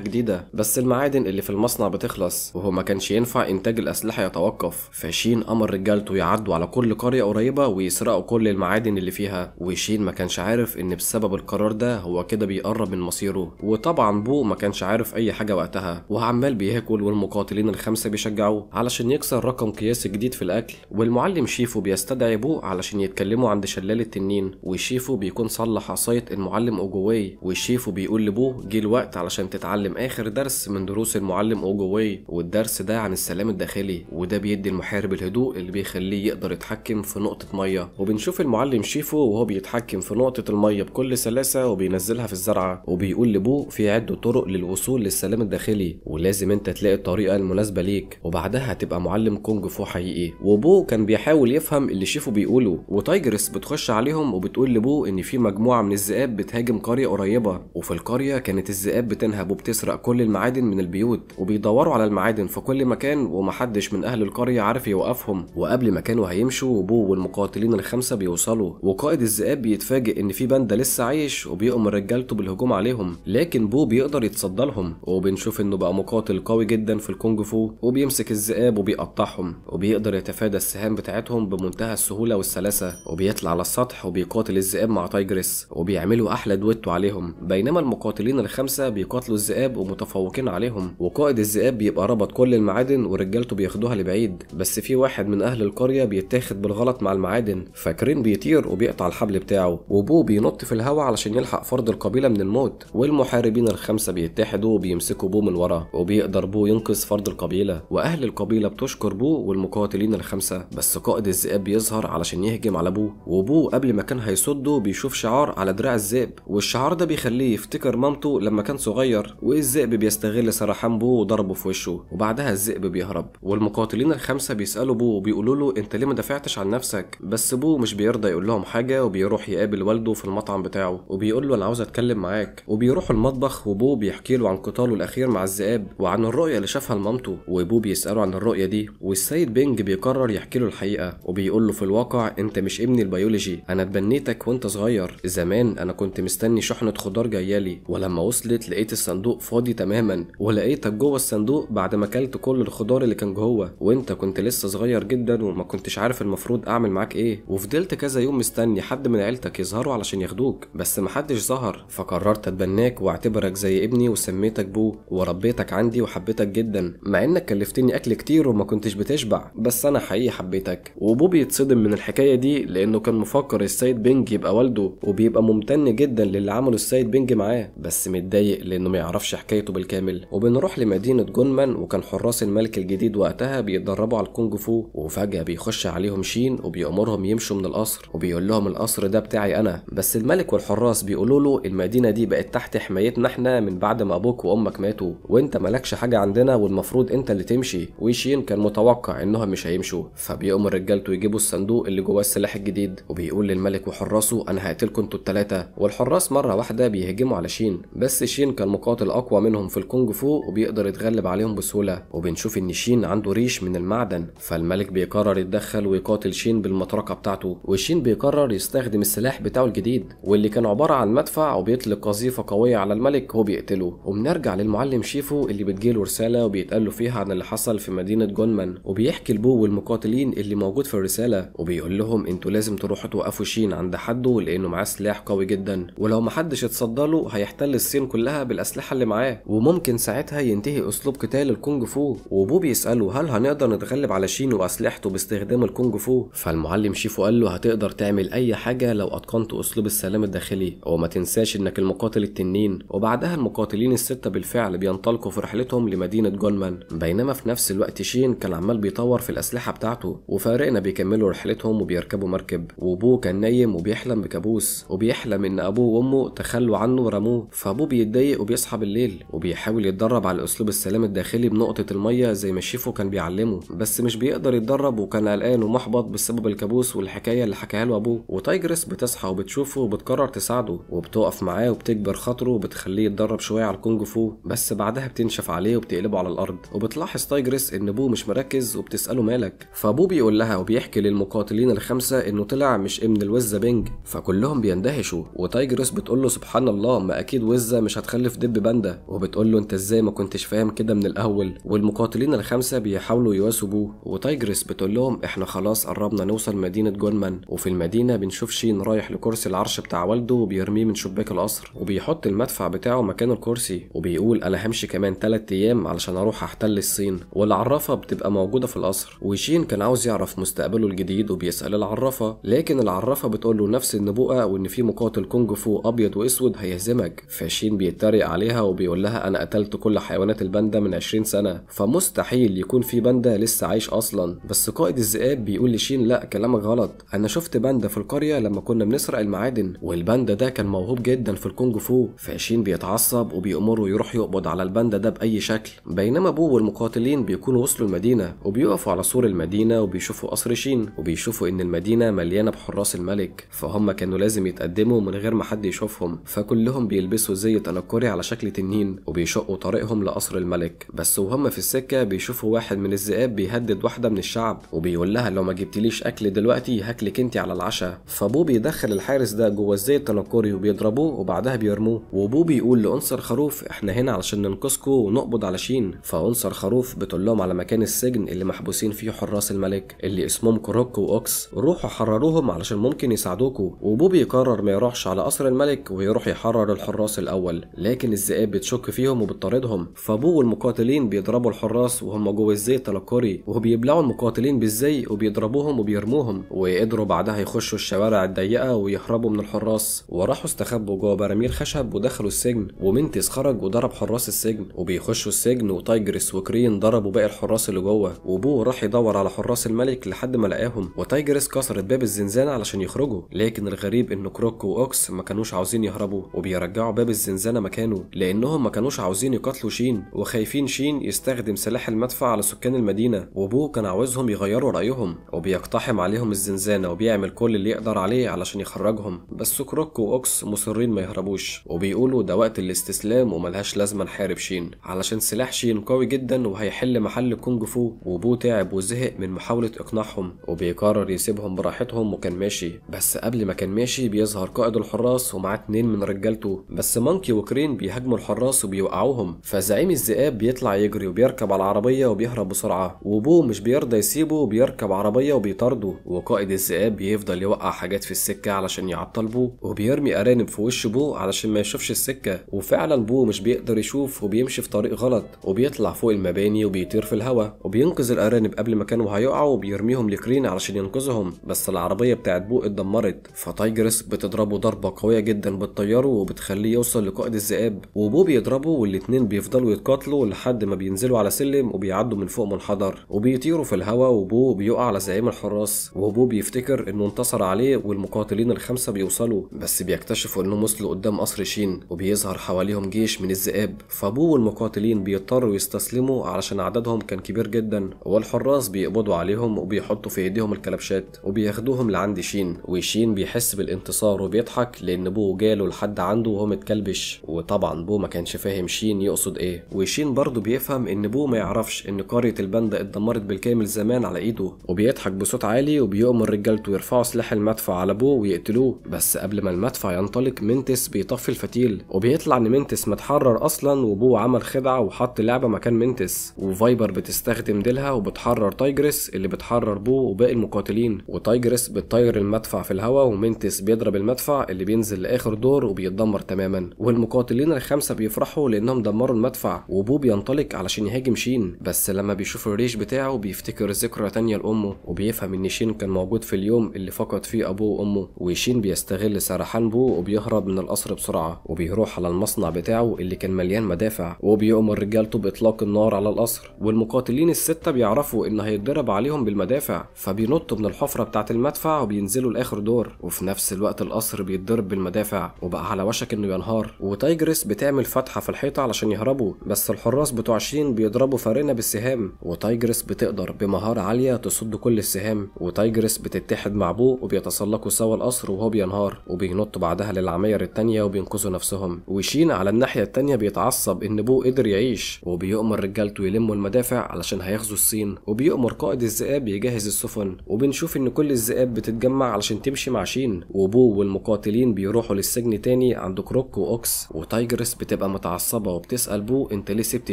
جديدة، بس المعادن اللي في المصنع بتخلص وهو ما كانش ينفع إنتاج الأسلحة يتوقف، فشين أمر رجالته يعدوا على كل قرية قريبة ويسرقوا كل المعادن اللي فيها، وشين ما كانش عارف إن بسبب القرار ده هو كده بيقرب من مصيره، وطبعا بو ما كانش عارف أي حاجة وقتها وعمال بياكل، والمقاتلين الخمسة بيشجعوه علشان يكسر رقم قياسي جديد في الأكل، والمعلم شيفو بيستدعي بو علشان يتكلموا عند شلال التنين، وشيفو بيكون صلح عصاية المعلم أوجواي، وشيفو بيقول لبو جه الوقت علشان تتعلم آخر درس من دروس المعلم أوجواي، والدرس ده عن السلام الداخلي، وده بيدي المحارب الهدوء اللي بيخليه يقدر يتحكم في نقطة مية، وبنشوف المعلم شيفو وهو بيتحكم في نقطة المية بكل سلاسة وبينزلها في الزرعة، وبيقول لبو في عدة طرق للوصول للسلام الداخلي ولازم أنت تلاقي الطريقة المناسبة ليك وبعدها هتبقى معلم كونج فو حقيقي، وبو كان بيحاول يفهم اللي شيفو بيقوله، وتايجرس بتخش عليهم وبتقول لبو إن في مجموعة من الذئاب بتهاجم قرية قريبة، وفي القرية كانت الذئاب بتنهب وبتسرق كل المعادن من البيوت، وبيدوروا على المعادن في كل مكان ومحدش من أهل القرية عارف يوقفهم، وقبل ما كانوا هيمشوا بو والمقاتلين الخمسة بيوصلوا، وقائد الذئاب بيتفاجئ إن في باندا لسه عايش وبيأمر رجالته بالهجوم عليهم، لكن بو بيقدر يتصدى لهم، وبنشوف إنه بقى مقاتل قوي جدا في الكونج فو وبيمسك الذئاب وبيقطعهم، وبيقدر يتفادى السهام بتاعتهم بمنتهى السهولة والسلاسة، وبيطلع على السطح وبيقاتل الذئاب مع تايجرس وبيعملوا أحلى دويتو عليهم، بينما المقاتلين الخمسة بيقاتلوا الذئاب ومتفوقين عليهم، وقائد الذئاب بيبقى ربط كل المعادن ورجالته بياخدوها لبعيد، بس في واحد من أهل القرية بيتاخد بالغلط مع المعادن، فكرين بيطير وبيقطع الحبل بتاعه، وبو بينط في الهوا علشان يلحق فرد القبيلة من الموت، والمحاربين الخمسة بيتحدوا وبيمسكوا بو من ورا، وبيقدر بو ينقذ فرد القبيلة، وأهل القبيلة بتشكر بو والمقاتلين الخمسة، بس قائد الذئاب بيظهر علشان يهجم على بو، وبو قبل ما كان هيصده بيشوف شعار على دراع الذئب، والشعار ده بيخليه يفتكر مامته لما كان صغير، والذئب بيستغل سرحان بو وضربه في وشه، وبعدها الذئب بيهرب، والمقاتلين الخمسة بيسألوا بو وبيقولوا له أنت ليه ما دافعتش عن نفسك؟ بس بو مش بيرضى يقول لهم حاجة، وبيروح يقابل والده في المطعم بتاعه، وبيقول له أنا عاوز أتكلم معاك، وبيروحوا المطبخ وبو بيحكي له عن قتاله الأخير مع الذئاب وعن الرؤية اللي شافها لمامته، وبو بيسأله عن الرؤية دي، والسيد بينج بيقرر يحكي له الحقيقة، وبيقول له في الواقع أنت مش ابني البيولوجي، أنا اتبنيتك وأنت صغير، زمان أنا كنت مستني شحنة خضار جايالي، ولما وصلت لقيت الصندوق فاضي تماما، ولقيتك جوه الصندوق بعد ما أكلت كل الخضار اللي كان جوه، وأنت كنت لسه صغير جدا وما كنتش عارف المفروض أعمل معاك إيه، وفضلت كذا يوم مستني حد من عيلتك يظهروا علشان ياخدوك، بس محدش ظهر، فقررت أتبناك وأعتبرك زي ابني وسميتك بو، وربيتك عندي وحبيتك جدا، مع إنك كلفتني أكل كتير وما كنتش بتشبع، بس أنا حقيقي حبيتك. وبو بيتصدم من الحكاية دي لأنه كان مفكر السيد بينج يبقى والده، وبيبقى ممتن جدا للي عمله السيد بينج معاه، بس متضايق لأنه ما يعرفش حكايته بالكامل. وبنروح لمدينة جونمان، وكان حراس الملك الجديد وقتها بيتدربوا على الكونج فو، وفجأة بيخش عليهم شين وبيأمرهم يمشوا من القصر، وبيقول لهم القصر ده بتاعي أنا، بس الملك والحراس بيقولوا له المدينة دي بقت تحت حمايتنا إحنا من بعد ما أبوك وأمك ماتوا، وأنت مالكش حاجة عندنا والمفروض أنت اللي تمشي. وشين كان متوقع إنهم مش هيمشوا، فبيأمر رجالته يجيبوا الصندوق اللي جواه السلاح الجديد، وبيقول للملك وحراسه أنا هقتلكم أنتوا التلاتة، والحراس مرة واحدة بيهجموا على شين، بس شين كان مقاتل أقوى منهم في الكونج فو وبيقدر يتغلب عليهم بسهولة، وبنشوف إن شين عنده ريش من المعدن، فالملك بيقرر يتدخل ويقاتل شين بالمطرقة بتاعته، وشين بيقرر يستخدم السلاح بتاعه الجديد واللي كان عبارة عن مدفع، وبيطلق قذيفة قوية على الملك هو بيقتله. وبنرجع للمعلم شيفو اللي بتجيله رسالة وبيتقال له فيها عن اللي حصل في مدينة جونمان، وبيحكي لبو والمقاتلين اللي موجود في الرسالة، وبيقول لهم انتوا لازم تروحوا توقفوا شين عند حده لأنه معاه سلاح قوي جدا، ولو محدش اتصدى له هيحتل الصين كلها بالأسلحة اللي معاه، وممكن ساعتها ينتهي أسلوب قتال الكونج فو. وبو بيسأله هل هنقدر نتغلب على شين وأسلحته باستخدام الكونج فو؟ فالمعلم شيفو قال له هتقدر تعمل أي حاجة لو أتقنت أسلوب السلام الداخلي، وما تنساش إنك المقاتل التنين. وبعدها المقاتلين الستة بالفعل بينطلقوا في رحلتهم لمدينة جونمان، بينما في نفس الوقت شين كان عمال بيطور في الأسلحة بتاعته، وفارقنا بيكملوا رحلتهم وبيركبوا مركب، وبو كان نايم وبيحلم بكابوس، وبيحلم إن أبوه وأمه تخلوا عنه ورموه، فأبوه بيتضايق وبيصحى بالليل، وبيحاول يتدرب على أسلوب السلام الداخلي بنقطة المية زي ما شيفو كان بيعلمه، بس مش بيقدر يتدرب وكان قلقان ومحبط بسبب الكابوس والحكاية اللي حكاها له أبوه. وتايجرس بتصحى وبتشوفه وبتقرر تساعده وبتقف معاه وبتكبر خاطره وبتخليه يتدرب شوية على الكونج فو، بس بعدها بتنشف عليه وبتقلبه على الأرض، وبتلاحظ تايجرس إن أبوه مش مركز وبتسأله مالك، فأبوه بيقول لها وبيحكي للمقاتلين الخمسة إنه طلع مش ابن الوزة بينج، فكلهم بيندموا بيندهشوا، وتايجرس بتقول له سبحان الله ما اكيد وزة مش هتخلف دب باندا، وبتقول له انت ازاي ما كنتش فاهم كده من الاول. والمقاتلين الخمسه بيحاولوا يواسبوه، وتايجرس بتقول لهم احنا خلاص قربنا نوصل مدينه جونمان. وفي المدينه بنشوف شين رايح لكرسي العرش بتاع والده وبيرميه من شباك القصر، وبيحط المدفع بتاعه مكان الكرسي، وبيقول انا همشي كمان تلات ايام علشان اروح احتل الصين. والعرافه بتبقى موجوده في القصر، وشين كان عاوز يعرف مستقبله الجديد وبيسال العرافه، لكن العرافه بتقول له نفس النبوءه وان في مقاتل كونج فو ابيض واسود هيهزمك. فشين بيتريق عليها وبيقول لها انا قتلت كل حيوانات الباندا من عشرين سنة، فمستحيل يكون في باندا لسه عايش اصلا. بس قائد الذئاب بيقول لشين لا كلامك غلط، انا شفت باندا في القريه لما كنا بنسرق المعادن، والباندا ده كان موهوب جدا في الكونج فو. فشين بيتعصب وبيأمره يروح يقبض على الباندا ده باي شكل. بينما بو والمقاتلين بيكونوا وصلوا المدينه، وبيقفوا على سور المدينه وبيشوفوا قصر شين، وبيشوفوا ان المدينه مليانه بحراس الملك، فهم كانوا لازم يتقدموا من غير ما حد يشوفهم. فكلهم بيلبسوا زي تنكري على شكل تنين وبيشقوا طريقهم لقصر الملك. بس وهم في السكه بيشوفوا واحد من الذئاب بيهدد واحده من الشعب، وبيقول لها لو ما جبتليش اكل دلوقتي هاكلك انت على العشاء. فبو بيدخل الحارس ده جوه الزي التنكري وبيضربوه وبعدها بيرموه، وبو بيقول لعنصر خروف احنا هنا علشان ننقذكم ونقبض على شين. فعنصر خروف بتقول لهم على مكان السجن اللي محبوسين فيه حراس الملك اللي اسمهم كروك واوكس، روحوا حرروهم علشان ممكن يساعدوكوا. وبو بيقرر ما يروحش على قصر الملك ويروح يحرر الحراس الاول، لكن الذئاب بتشك فيهم وبتطاردهم. فبو والمقاتلين بيضربوا الحراس وهم جوه الزي التنكري، وبيبلعوا المقاتلين بالزي وبيضربوهم وبيرموهم، ويقدروا بعدها يخشوا الشوارع الضيقه ويهربوا من الحراس. وراحوا استخبوا جوه براميل خشب ودخلوا السجن، ومنتس خرج وضرب حراس السجن. وبيخشوا السجن وتايجرس وكرين ضربوا باقي الحراس اللي جوه، وبو راح يدور على حراس الملك لحد ما لقاهم، وتايجرس كسرت باب الزنزانه علشان يخرجوا. لكن الغريب انه كروك واوكس ما كانوش عاوزين يهربوا، وبيرجعوا باب الزنزانه مكانه لانهم ما كانوش عاوزين يقاتلوا شين، وخايفين شين يستخدم سلاح المدفع على سكان المدينه. وبو كان عاوزهم يغيروا رايهم، وبيقتحم عليهم الزنزانه وبيعمل كل اللي يقدر عليه علشان يخرجهم. بس كروك واوكس مصرين ما يهربوش، وبيقولوا ده وقت الاستسلام وملهاش لازمه نحارب شين علشان سلاح شين قوي جدا وهيحل محل كونج فو. وبو تعب وزهق من محاوله اقناعهم، وبيقرر يسيبهم براحتهم وكان ماشي. بس قبل ما كان ماشي بيظهر قائد الحراس ومعاه اتنين من رجالته، بس مانكي وكرين بيهاجموا الحراس وبيوقعوهم. فزعيم الذئاب بيطلع يجري وبيركب على العربيه وبيهرب بسرعه، وبو مش بيرضى يسيبه وبيركب عربيه وبيطارده. وقائد الذئاب بيفضل يوقع حاجات في السكه علشان يعطل بو، وبيرمي ارانب في وش بو علشان ما يشوفش السكه. وفعلا بو مش بيقدر يشوف وبيمشي في طريق غلط، وبيطلع فوق المباني وبيطير في الهواء، وبينقذ الارانب قبل ما كانوا هيقعوا وبيرميهم لكرين علشان ينقذهم. بس العربيه بتاعت بو اتدمرت، فتايجرس بتضربه ضربه قويه جدا بتطيره وبتخليه يوصل لقائد الذئاب، وبو بيضربه، والاتنين بيفضلوا يتقاتلوا لحد ما بينزلوا على سلم وبيعدوا من فوق منحدر وبيطيروا في الهواء، وبو بيقع على زعيم الحراس. وبو بيفتكر انه انتصر عليه، والمقاتلين الخمسه بيوصلوا، بس بيكتشفوا انهم وصلوا قدام قصر شين وبيظهر حواليهم جيش من الذئاب. فبو والمقاتلين بيضطروا يستسلموا علشان عددهم كان كبير جدا، والحراس بيقبضوا عليهم وبيحطوا في ايديهم الكلبشات وبياخدوهم لعند شين. وشين بيحس بالانتصار وبيضحك لان بو جاله لحد عنده وهو متكلبش، وطبعا بو ما كانش فاهم شين يقصد ايه، وشين برضه بيفهم ان بو ما يعرفش ان قريه الباندا اتدمرت بالكامل زمان على ايده. وبيضحك بصوت عالي وبيؤمر رجالته يرفعوا سلاح المدفع على بو ويقتلوه. بس قبل ما المدفع ينطلق منتس بيطفي الفتيل، وبيطلع ان منتس متحرر اصلا، وبو عمل خدعه وحط لعبه مكان منتس. وفايبر بتستخدم ديلها وبتحرر تايجرس اللي بتحرر بو وباقي المقاتلين، وتايجرس بتطير المدفع في الهواء، ومنتس بيضرب المدفع اللي بينزل لاخر دور وبيتدمر تماما. والمقاتلين الخمسه بيفرحوا لانهم دمروا المدفع، وبو بينطلق علشان يهاجم شين. بس لما بيشوف الريش بتاعه بيفتكر ذكرى تانيه لامه، وبيفهم ان شين كان موجود في اليوم اللي فقد فيه ابوه وامه. وشين بيستغل سرحان بو وبيهرب من القصر بسرعه، وبيروح على المصنع بتاعه اللي كان مليان مدافع، وبيؤمر رجالته باطلاق النار على القصر. والمقاتلين السته بيعرفوا ان هيتضرب عليهم بالمدافع، فبينطوا من الحفره بتاعه المدفع وبينزلوا لاخر دور، وفي نفس الوقت القصر بيتضرب بالمدافع وبقى على وشك انه ينهار. وتايجرس بتعمل فتحه في الحيطه علشان يهربوا، بس الحراس بتوع شين بيضربوا فارينا بالسهام، وتايجرس بتقدر بمهاره عاليه تصد كل السهام. وتايجرس بتتحد مع بو وبيتسلقوا سوا القصر وهو بينهار، وبينطوا بعدها للعماير التانيه وبينقذوا نفسهم. وشين على الناحيه التانيه بيتعصب ان بو قدر يعيش، وبيؤمر رجالته يلموا المدافع علشان هيغزوا الصين، وبيؤمر قائد الذئاب يجهز السفن. وبنشوف ان كل الذئاب بتتجمع علشان تمشي مع شين، وبو والمقاتلين بيروحوا للسجن تاني عند كروك واوكس، وتايجرس بتبقى متعصبه وبتسال بو انت ليه سبت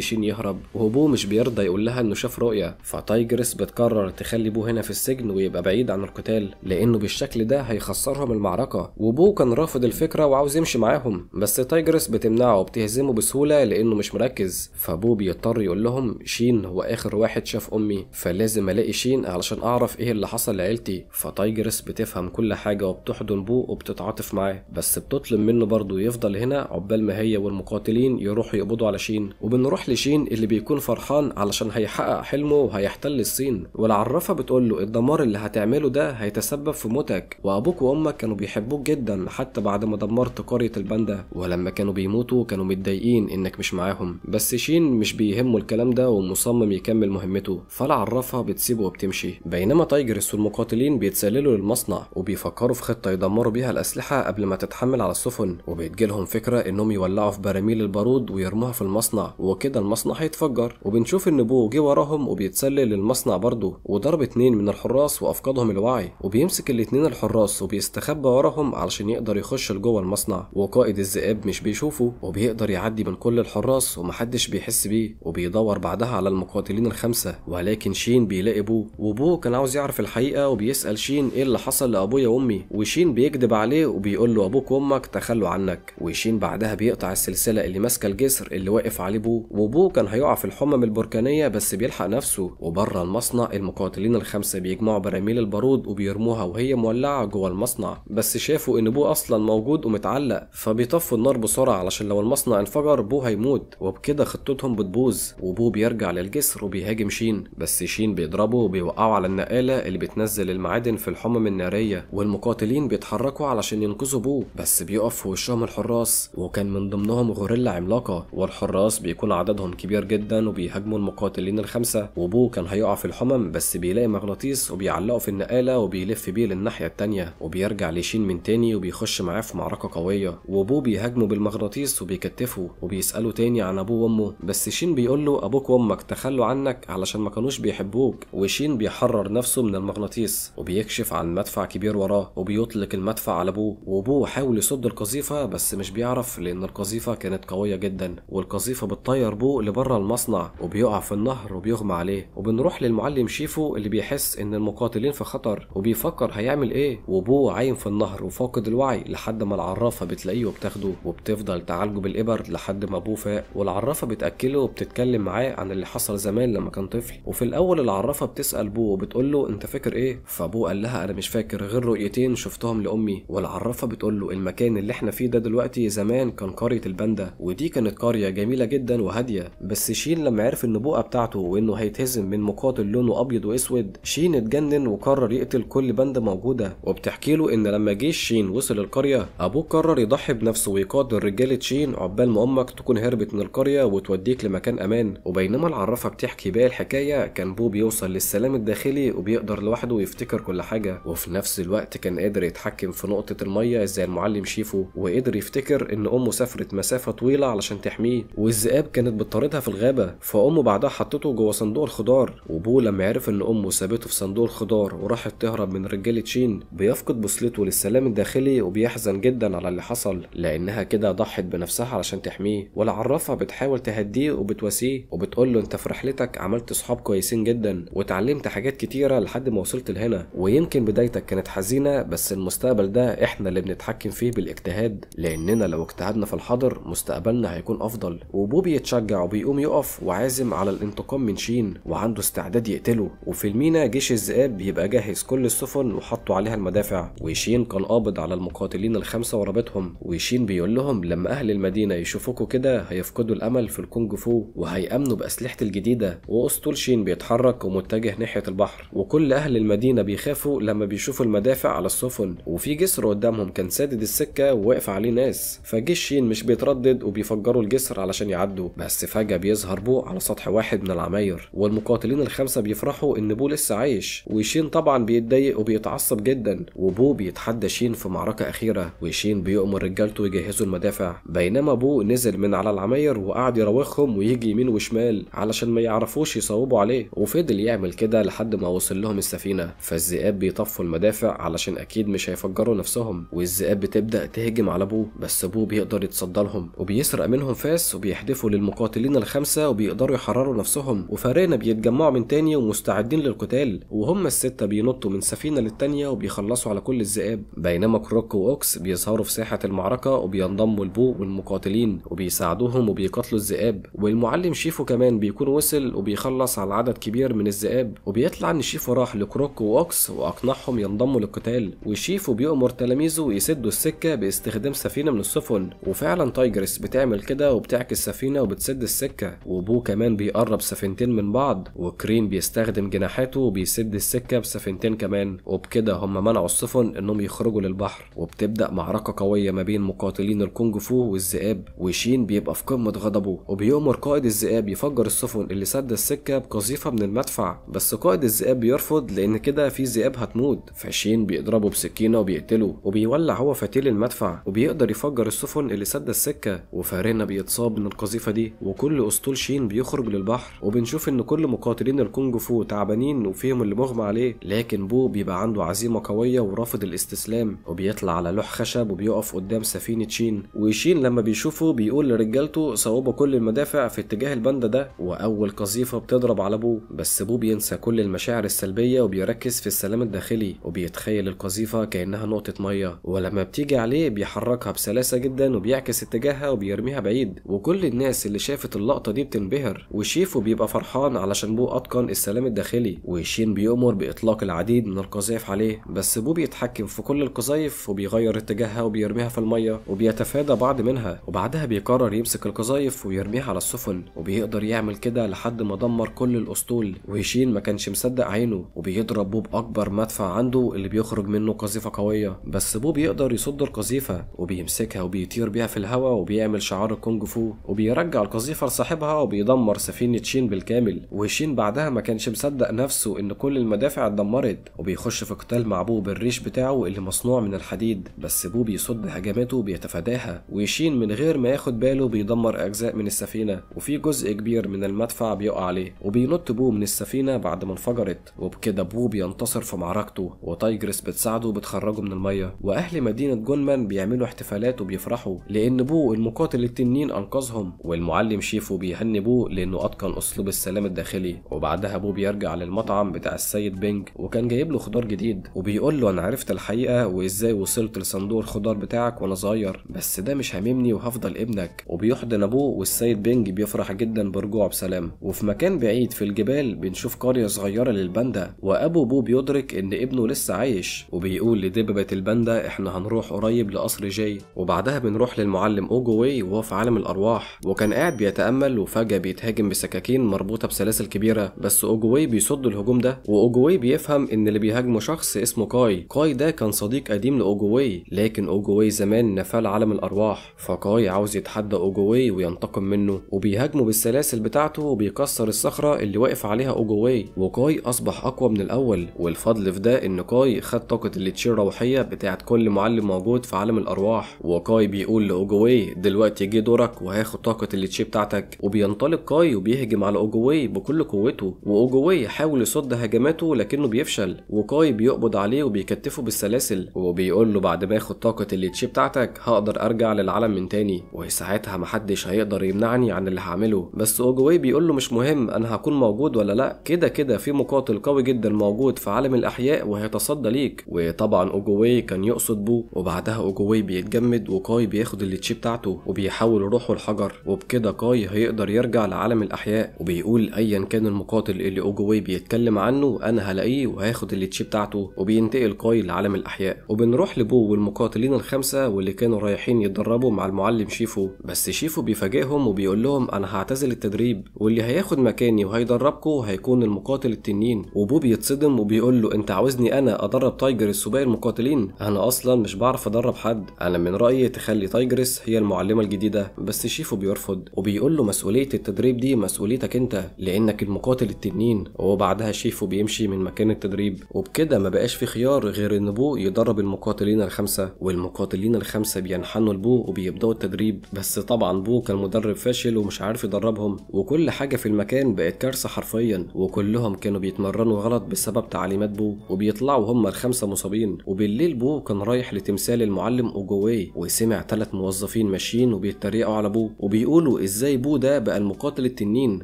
شين يهرب، وبو مش بيرضى يقول لها انه شاف رؤيه، فتايجرس بتقرر تخلي بو هنا في السجن ويبقى بعيد عن القتال لانه بالشكل ده هيخسرهم المعركه، وبو كان رافض الفكره وعاوز يمشي معاهم بس تايجرس بتمنعه وبتهزمه بسهوله لانه مش مركز، فبو بيضطر يقول لهم شين هو اخر واحد شاف امي فلازم الاقي شين علشان اعرف ايه اللي حصل لعيلتي، فتايجرس بتفهم كل حاجه وبتحضن بو وبتتعاطف معاه بس بتطلب منه برضه يفضل هنا عقبال ما هي والمقاتلين يروحوا يقبضوا على شين، وبنروح لشين اللي بيكون فرحان علشان هيحقق حلمه وهيحتل الصين، والعرافه بتقول له الدمار اللي هتعمله ده هيتسبب في موتك، وابوك وامك كانوا بيحبوك جدا حتى بعد ما دمرت قريه الباندا، ولما كانوا بيموتوا كانوا متضايقين انك مش معاهم، بس شين مش بيهمه الكلام ده ومصمم يكمل مهمته، فالعرافه بتسيبه وبتمشي، بينما تايجرس والمقاتلين بيتسللوا للمصنع وبيفكروا في خطه يدمروا بيها الاسلحه قبل ما تتحمل على السفن، وبتجيلهم فكره انهم يولعوا في براميل البارود ويرموها في المصنع وكده المصنع هيتفجر، وبنشوف ان بو جه وراهم وبيتسلل للمصنع برضه وضرب اتنين من الحراس وافقدهم الوعي، وبيمسك الاتنين الحراس وبيستخبى وراهم علشان يقدر يخش لجوه المصنع، وقائد الذئاب مش بيشوفه وبيقدر يعدي من كل الحراس ومحدش بيحس بيه، وبيدور بعدها على المقاتلين الخمسه، ولكن شين بيلاقي بو، وبو كان عاوز يعرف الحقيقه وبيسال شين ايه اللي حصل لابويا وامي، وشين بيكذب عليه وبيقول له ابوك وامك تخلوا عنك، وشين بعدها بيقطع السلسله اللي ماسكه الجسر اللي واقف عليه بو، وبو كان هيقع في الحمم البركانيه بس بيلحق نفسه، وبره المصنع المقاتلين الخمسه بيجمعوا براميل البارود وبيرموها وهي مولعه جوه المصنع، بس شافوا ان بو اصلا موجود ومتعلق فبيطفوا النار بسرعه علشان لو المصنع انفجر بو هيموت، وبكده خطتهم بتبوظ، وبو بيرجع للجسر وبيهاجم شين بس شين بيضربه وبيوقعه على النقاله اللي بتنزل المعادن في الحمم الناريه، والمقاتلين بيتحركوا علشان ينقذوا بو بس بيقف في وشهم الحراس، وكان من ضمنهم غوريلا عملاقه، والحراس بيكون عددهم كبير جدا وبيهاجموا المقاتلين الخمسه، وبو كان هيقع في الحمم بس بيلاقي مغناطيس وبيعلقه في النقاله وبيلف بيه للناحيه الثانيه، وبيرجع لشين من تاني وبيخش معاه في معركه قويه، وبو بيهاجمه بالمغناطيس وبيكتفه وبيساله تاني عن ابوه وامه، بس شين بيقول له ابوك وامك تخلوا عنك علشان ما كانوش بيحبوك، وشين بيحرر نفسه من المغناطيس وبيكشف عن مدفع كبير وراه وبيطلق المدفع على بو، وبو حاول يصد القذيفه بس مش بيعرف لان القذيفه كانت قويه جدا، والقذيفه بتطير بو لبره المصنع وبيقع في النهر وبيغمى عليه، وبنروح للمعلم شيفو اللي بيحس ان المقاتلين في خطر وبيفكر هيعمل ايه، وبو عايم في النهر وفاقد الوعي لحد ما العرافه بتلاقيه وبتاخده وبتفضل تعالجه بالابر لحد ما بو فاق، والعرافه بتاكله وبتتكلم معاه عن اللي حصل زمان لما كان طفل، وفي الاول العرافه بتسال بو وبتقول له انت فاكر ايه، فبو قال لها انا مش فاكر غير رؤيتين شفتهم لامي، والعرافه بتقول له المكان اللي احنا فيه ده دلوقتي زمان كان قريه الباندا، ودي كانت قريه جميله جدا وهاديه، بس شين لما عرف النبوءه بتاعته وانه هيتهزم من مقاتل لونه ابيض واسود شين اتجنن وقرر يقتل كل باندا موجوده، وبتحكي له ان لما جيش شين وصل القريه ابوه قرر يضحي بنفسه ويقاتل رجاله شين عقبال ما امك تكون هربت من القريه وتوديك لمكان امان، وبينما العرافه بتحكي باقي الحكايه كان بو بيوصل للسلام الداخلي وبيقدر لوحده يفتكر كل حاجه، وفي نفس الوقت كان قادر يتحكم في نقطه الميه زي المعلم شيفو، وقدر يفتكر ان امه سافرت مسافه طويله علشان تحميه، والذئاب كانت بتطاردها في الغابه فامه بعدها حطته جوه صندوق الخضار، وبو لما عرف ان امه سابته في صندوق الخضار وراحت تهرب من رجاله شين بيفقد بوصلته للسلام الداخلي وبيحزن جدا على اللي حصل لانها كده ضحت بنفسها علشان تحميه، والعرافه بتحاول تهديه وبتواسيه وبتقول له انت في رحلتك عملت صحاب كويسين جدا وتعلمت حاجات كتيره لحد ما وصلت لهنا، ويمكن بدايتك كانت حزينه بس المستقبل ده احنا اللي بنتحكم فيه بالاجتهاد لاننا لو اجتهدنا في الحاضر مستقبلنا هيكون افضل، وبو بيتشجع وبيقوم يقف وعازم على الانتقام من شين وعنده استعداد يقتله، وفي المينا جيش الذئاب بيبقى جاهز كل السفن وحطوا عليها المدافع، وشين كان قابض على المقاتلين الخمسه ورابطهم، وشين بيقول لهم لما اهل المدينه يشوفوكوا كده هيفقدوا الامل في الكونج فو وهيامنوا باسلحتي الجديده، واسطول شين بيتحرك ومتجه ناحيه البحر، وكل اهل المدينه بيخافوا لما بيشوفوا المدافع على السفن، وفي جسر قدامهم كان سادد السكه وواقف عليه ناس، فجيش شين مش بيتردد وبيفجروا الجسر علشان يعدوا، بس فجاه بيظهر بو على سطح واحد من العماير، والمقاتلين الخمسه بيفرحوا ان بو لسه عايش، وشين طبعا بيتضايق وبيتعصب جدا، وبو بيتحدى شين في معركه اخيره، وشين بيؤمر رجالته يجهزوا المدافع، بينما بو نزل من على العماير وقعد يراوغهم ويجي يمين وشمال علشان ما يعرفوش يصوبوا عليه، وفضل يعمل كده لحد ما وصل لهم السفينه، فالذئاب بيطفوا المدافع علشان اكيد مش هيفجروا بيدافعوا نفسهم، والذئاب بتبدأ تهجم على بو، بس بو بيقدر يتصدى لهم وبيسرق منهم فاس وبيحدفوا للمقاتلين الخمسة وبيقدروا يحرروا نفسهم، وفرينا بيتجمعوا من تاني ومستعدين للقتال، وهم الستة بينطوا من سفينة للتانية وبيخلصوا على كل الذئاب، بينما كروك وأوكس بيظهروا في ساحة المعركة وبينضموا لبو والمقاتلين وبيساعدوهم وبيقاتلوا الذئاب، والمعلم شيفو كمان بيكون وصل وبيخلص على عدد كبير من الذئاب، وبيطلع ان شيفو راح لكروك وأوكس واقنعهم ينضموا للقتال، وشيفو بيأمر تلاميذه يسدوا السكة باستخدام سفينة من السفن، وفعلا تايجرس بتعمل كده وبتعكس سفينة وبتسد السكة، وبو كمان بيقرب سفينتين من بعض، وكرين بيستخدم جناحاته وبيسد السكة بسفينتين كمان، وبكده هم منعوا السفن انهم يخرجوا للبحر، وبتبدأ معركة قوية ما بين مقاتلين الكونج فو والذئاب، وشين بيبقى في قمة غضبه وبيأمر قائد الذئاب يفجر السفن اللي سد السكة بقذيفة من المدفع، بس قائد الذئاب بيرفض لأن كده في ذئاب هتموت، فشين بيضربه بسكينة وبيقتله، وبيولع هو فتيل المدفع وبيقدر يفجر السفن اللي سد السكة، وفارينا بيتصاب من القذيفة دي، وكل أسطول شين بيخرج للبحر، وبنشوف إن كل مقاتلين الكونج فو تعبانين وفيهم اللي مغمى عليه، لكن بو بيبقى عنده عزيمة قوية ورافض الاستسلام، وبيطلع على لوح خشب وبيقف قدام سفينة شين، وشين لما بيشوفه بيقول لرجالته صوبوا كل المدافع في اتجاه الباندا ده، وأول قذيفة بتضرب على بو، بس بو بينسى كل المشاعر السلبية وبيركز في السلام الداخلي، وبيتخيل القذيفة كأنها نقطة مية، ولما بتيجي عليه بيحركها بسلاسة جدا وبيعكس اتجاهها وبيرميها بعيد، وكل الناس اللي شافت اللقطة دي بتنبهر، وشيفو بيبقى فرحان علشان بو أتقن السلام الداخلي، وشين بيأمر بإطلاق العديد من القذايف عليه، بس بو بيتحكم في كل القذايف وبيغير اتجاهها وبيرميها في المية وبيتفادى بعض منها، وبعدها بيقرر يمسك القذايف ويرميها على السفن، وبيقدر يعمل كده لحد ما دمر كل الأسطول، وشين ما كانش مصدق عينه، وبيضرب بو بأكبر مدفع عنده اللي بيخرج منه قذيفة قوية، بس بو بيقدر يصد القذيفة وبيمسكها وبيطير بيها في الهواء وبيعمل شعار الكونج فو، وبيرجع القذيفة لصاحبها وبيدمر سفينة شين بالكامل، وشين بعدها ما كانش مصدق نفسه إن كل المدافع اتدمرت، وبيخش في قتال مع بو بالريش بتاعه اللي مصنوع من الحديد، بس بو بيصد هجماته وبيتفاداها، وشين من غير ما ياخد باله بيدمر أجزاء من السفينة، وفي جزء كبير من المدفع بيقع عليه، وبينط بو من السفينة بعد ما انفجرت، وبكده بو بينتصر في معركته، وتايجرس بتساعده وبتخرجه من المية، وأهل مدينة جونمان بيعملوا احتفالات وبيفرحوا لأن بو المقاتل التنين أنقذهم، والمعلم شيفو بيهني بو لأنه أتقن أسلوب السلام الداخلي، وبعدها بو بيرجع للمطعم بتاع السيد بينج وكان جايب له خضار جديد، وبيقول له أنا عرفت الحقيقة وإزاي وصلت لصندوق الخضار بتاعك وأنا صغير، بس ده مش هاممني وهفضل ابنك، وبيحضن أبوه، والسيد بينج بيفرح جدا برجوعه بسلام، وفي مكان بعيد في الجبال بنشوف قرية صغيرة للباندا، وأبو بو بيدرك إن ابنه لسه عايش، وبيقول لدببة الباندا إحنا هنروح قريب لقصر جاي، وبعدها بنروح للمعلم أوجوي وهو في عالم الأرواح، وكان قاعد بيتأمل وفجأة بيتهاجم بسكاكين مربوطة بسلاسل كبيرة، بس أوجوي بيصد الهجوم ده، وأوجوي بيفهم إن اللي بيهاجمه شخص اسمه كاي، كاي ده كان صديق قديم لأوجوي، لكن أوجوي زمان نفال عالم الأرواح، فكاي عاوز يتحدى أوجوي وينتقم منه، وبيهاجمه بالسلاسل بتاعته وبيكسر الصخرة اللي واقف عليها أوجوي، وكاي أصبح أقوى من الأول، والفضل في ده إن كاي خد طاقة التشير الروحية بتاعت كل معلم موجود في عالم الأرواح، وكاي بيقول لأوجوي دلوقتي جه دورك وهاخد طاقة التشير بتاعتك، وبينطلق كاي وبيهجم على أوجوي بكل قوته، وأوجوي يحاول يصد هجماته لكنه بيفشل، وكاي بيقبض عليه وبيكتفه بالسلاسل، وبيقول له بعد ما اخد طاقة التشير بتاعتك هقدر أرجع للعالم من تاني، وساعتها محدش هيقدر يمنعني عن اللي هعمله، بس أوجوي بيقول له مش مهم أنا هكون موجود ولا لأ، كده كده في مقاتل قوي جدا موجود في عالم الأحياء وهيتصدى ليك، وطبعا أوجوي كان يقصد بو، وبعدها أوجوي بيتجمد وكاي بياخد التشير بتاعته وبيحول روحه لحجر، وبكده كاي هيقدر يرجع لعالم الأحياء، وبيقول أيا كان المقاتل اللي أوجوي بيتكلم عنه أنا هلاقيه وهاخد التشير بتاعته، وبينتقل كاي لعالم الأحياء، وبنروح لبو والمقاتلين الخمسة واللي كانوا رايحين يتدربوا مع المعلم شيفو، بس شيفو بيفاجئهم وبيقول لهم أنا هعتزل التدريب واللي هياخد مكاني وهيدربكوا هيكون المقاتل التنين، وبو بيتصدم وبيقول له أنت عاوزني أنا أدرب تايجرس وباقي المقاتلين؟ أنا أصلا مش بعرف أدرب حد، أنا من رأيي تخلي تايجرس هي المعلمة الجديدة، بس شيفو بيرفض وبيقول له مسؤولية التدريب دي مسؤوليتك أنت لأنك المقاتل التنين، وبعدها شيفو بيمشي من مكان التدريب، وبكده ما بقاش في خيار غير إن بو يدرب المقاتلين الخمسة، والمقاتلين الخمسة بينحنوا لبو وبيبدأوا التدريب، بس طبعا بو كان مدرب فاشل ومش عارف يدربهم، وكل حاجة في المكان بقت كارثة حرفيا، وكلهم كانوا بيتمرنوا غلط بسبب تعليمات بو، وبيطلعوا هم الخمسة مصابين، وبالليل بالليل بو كان رايح لتمثال المعلم اوجواي، وسمع تلات موظفين ماشيين وبيتريقوا على بو وبيقولوا ازاي بو ده بقى المقاتل التنين.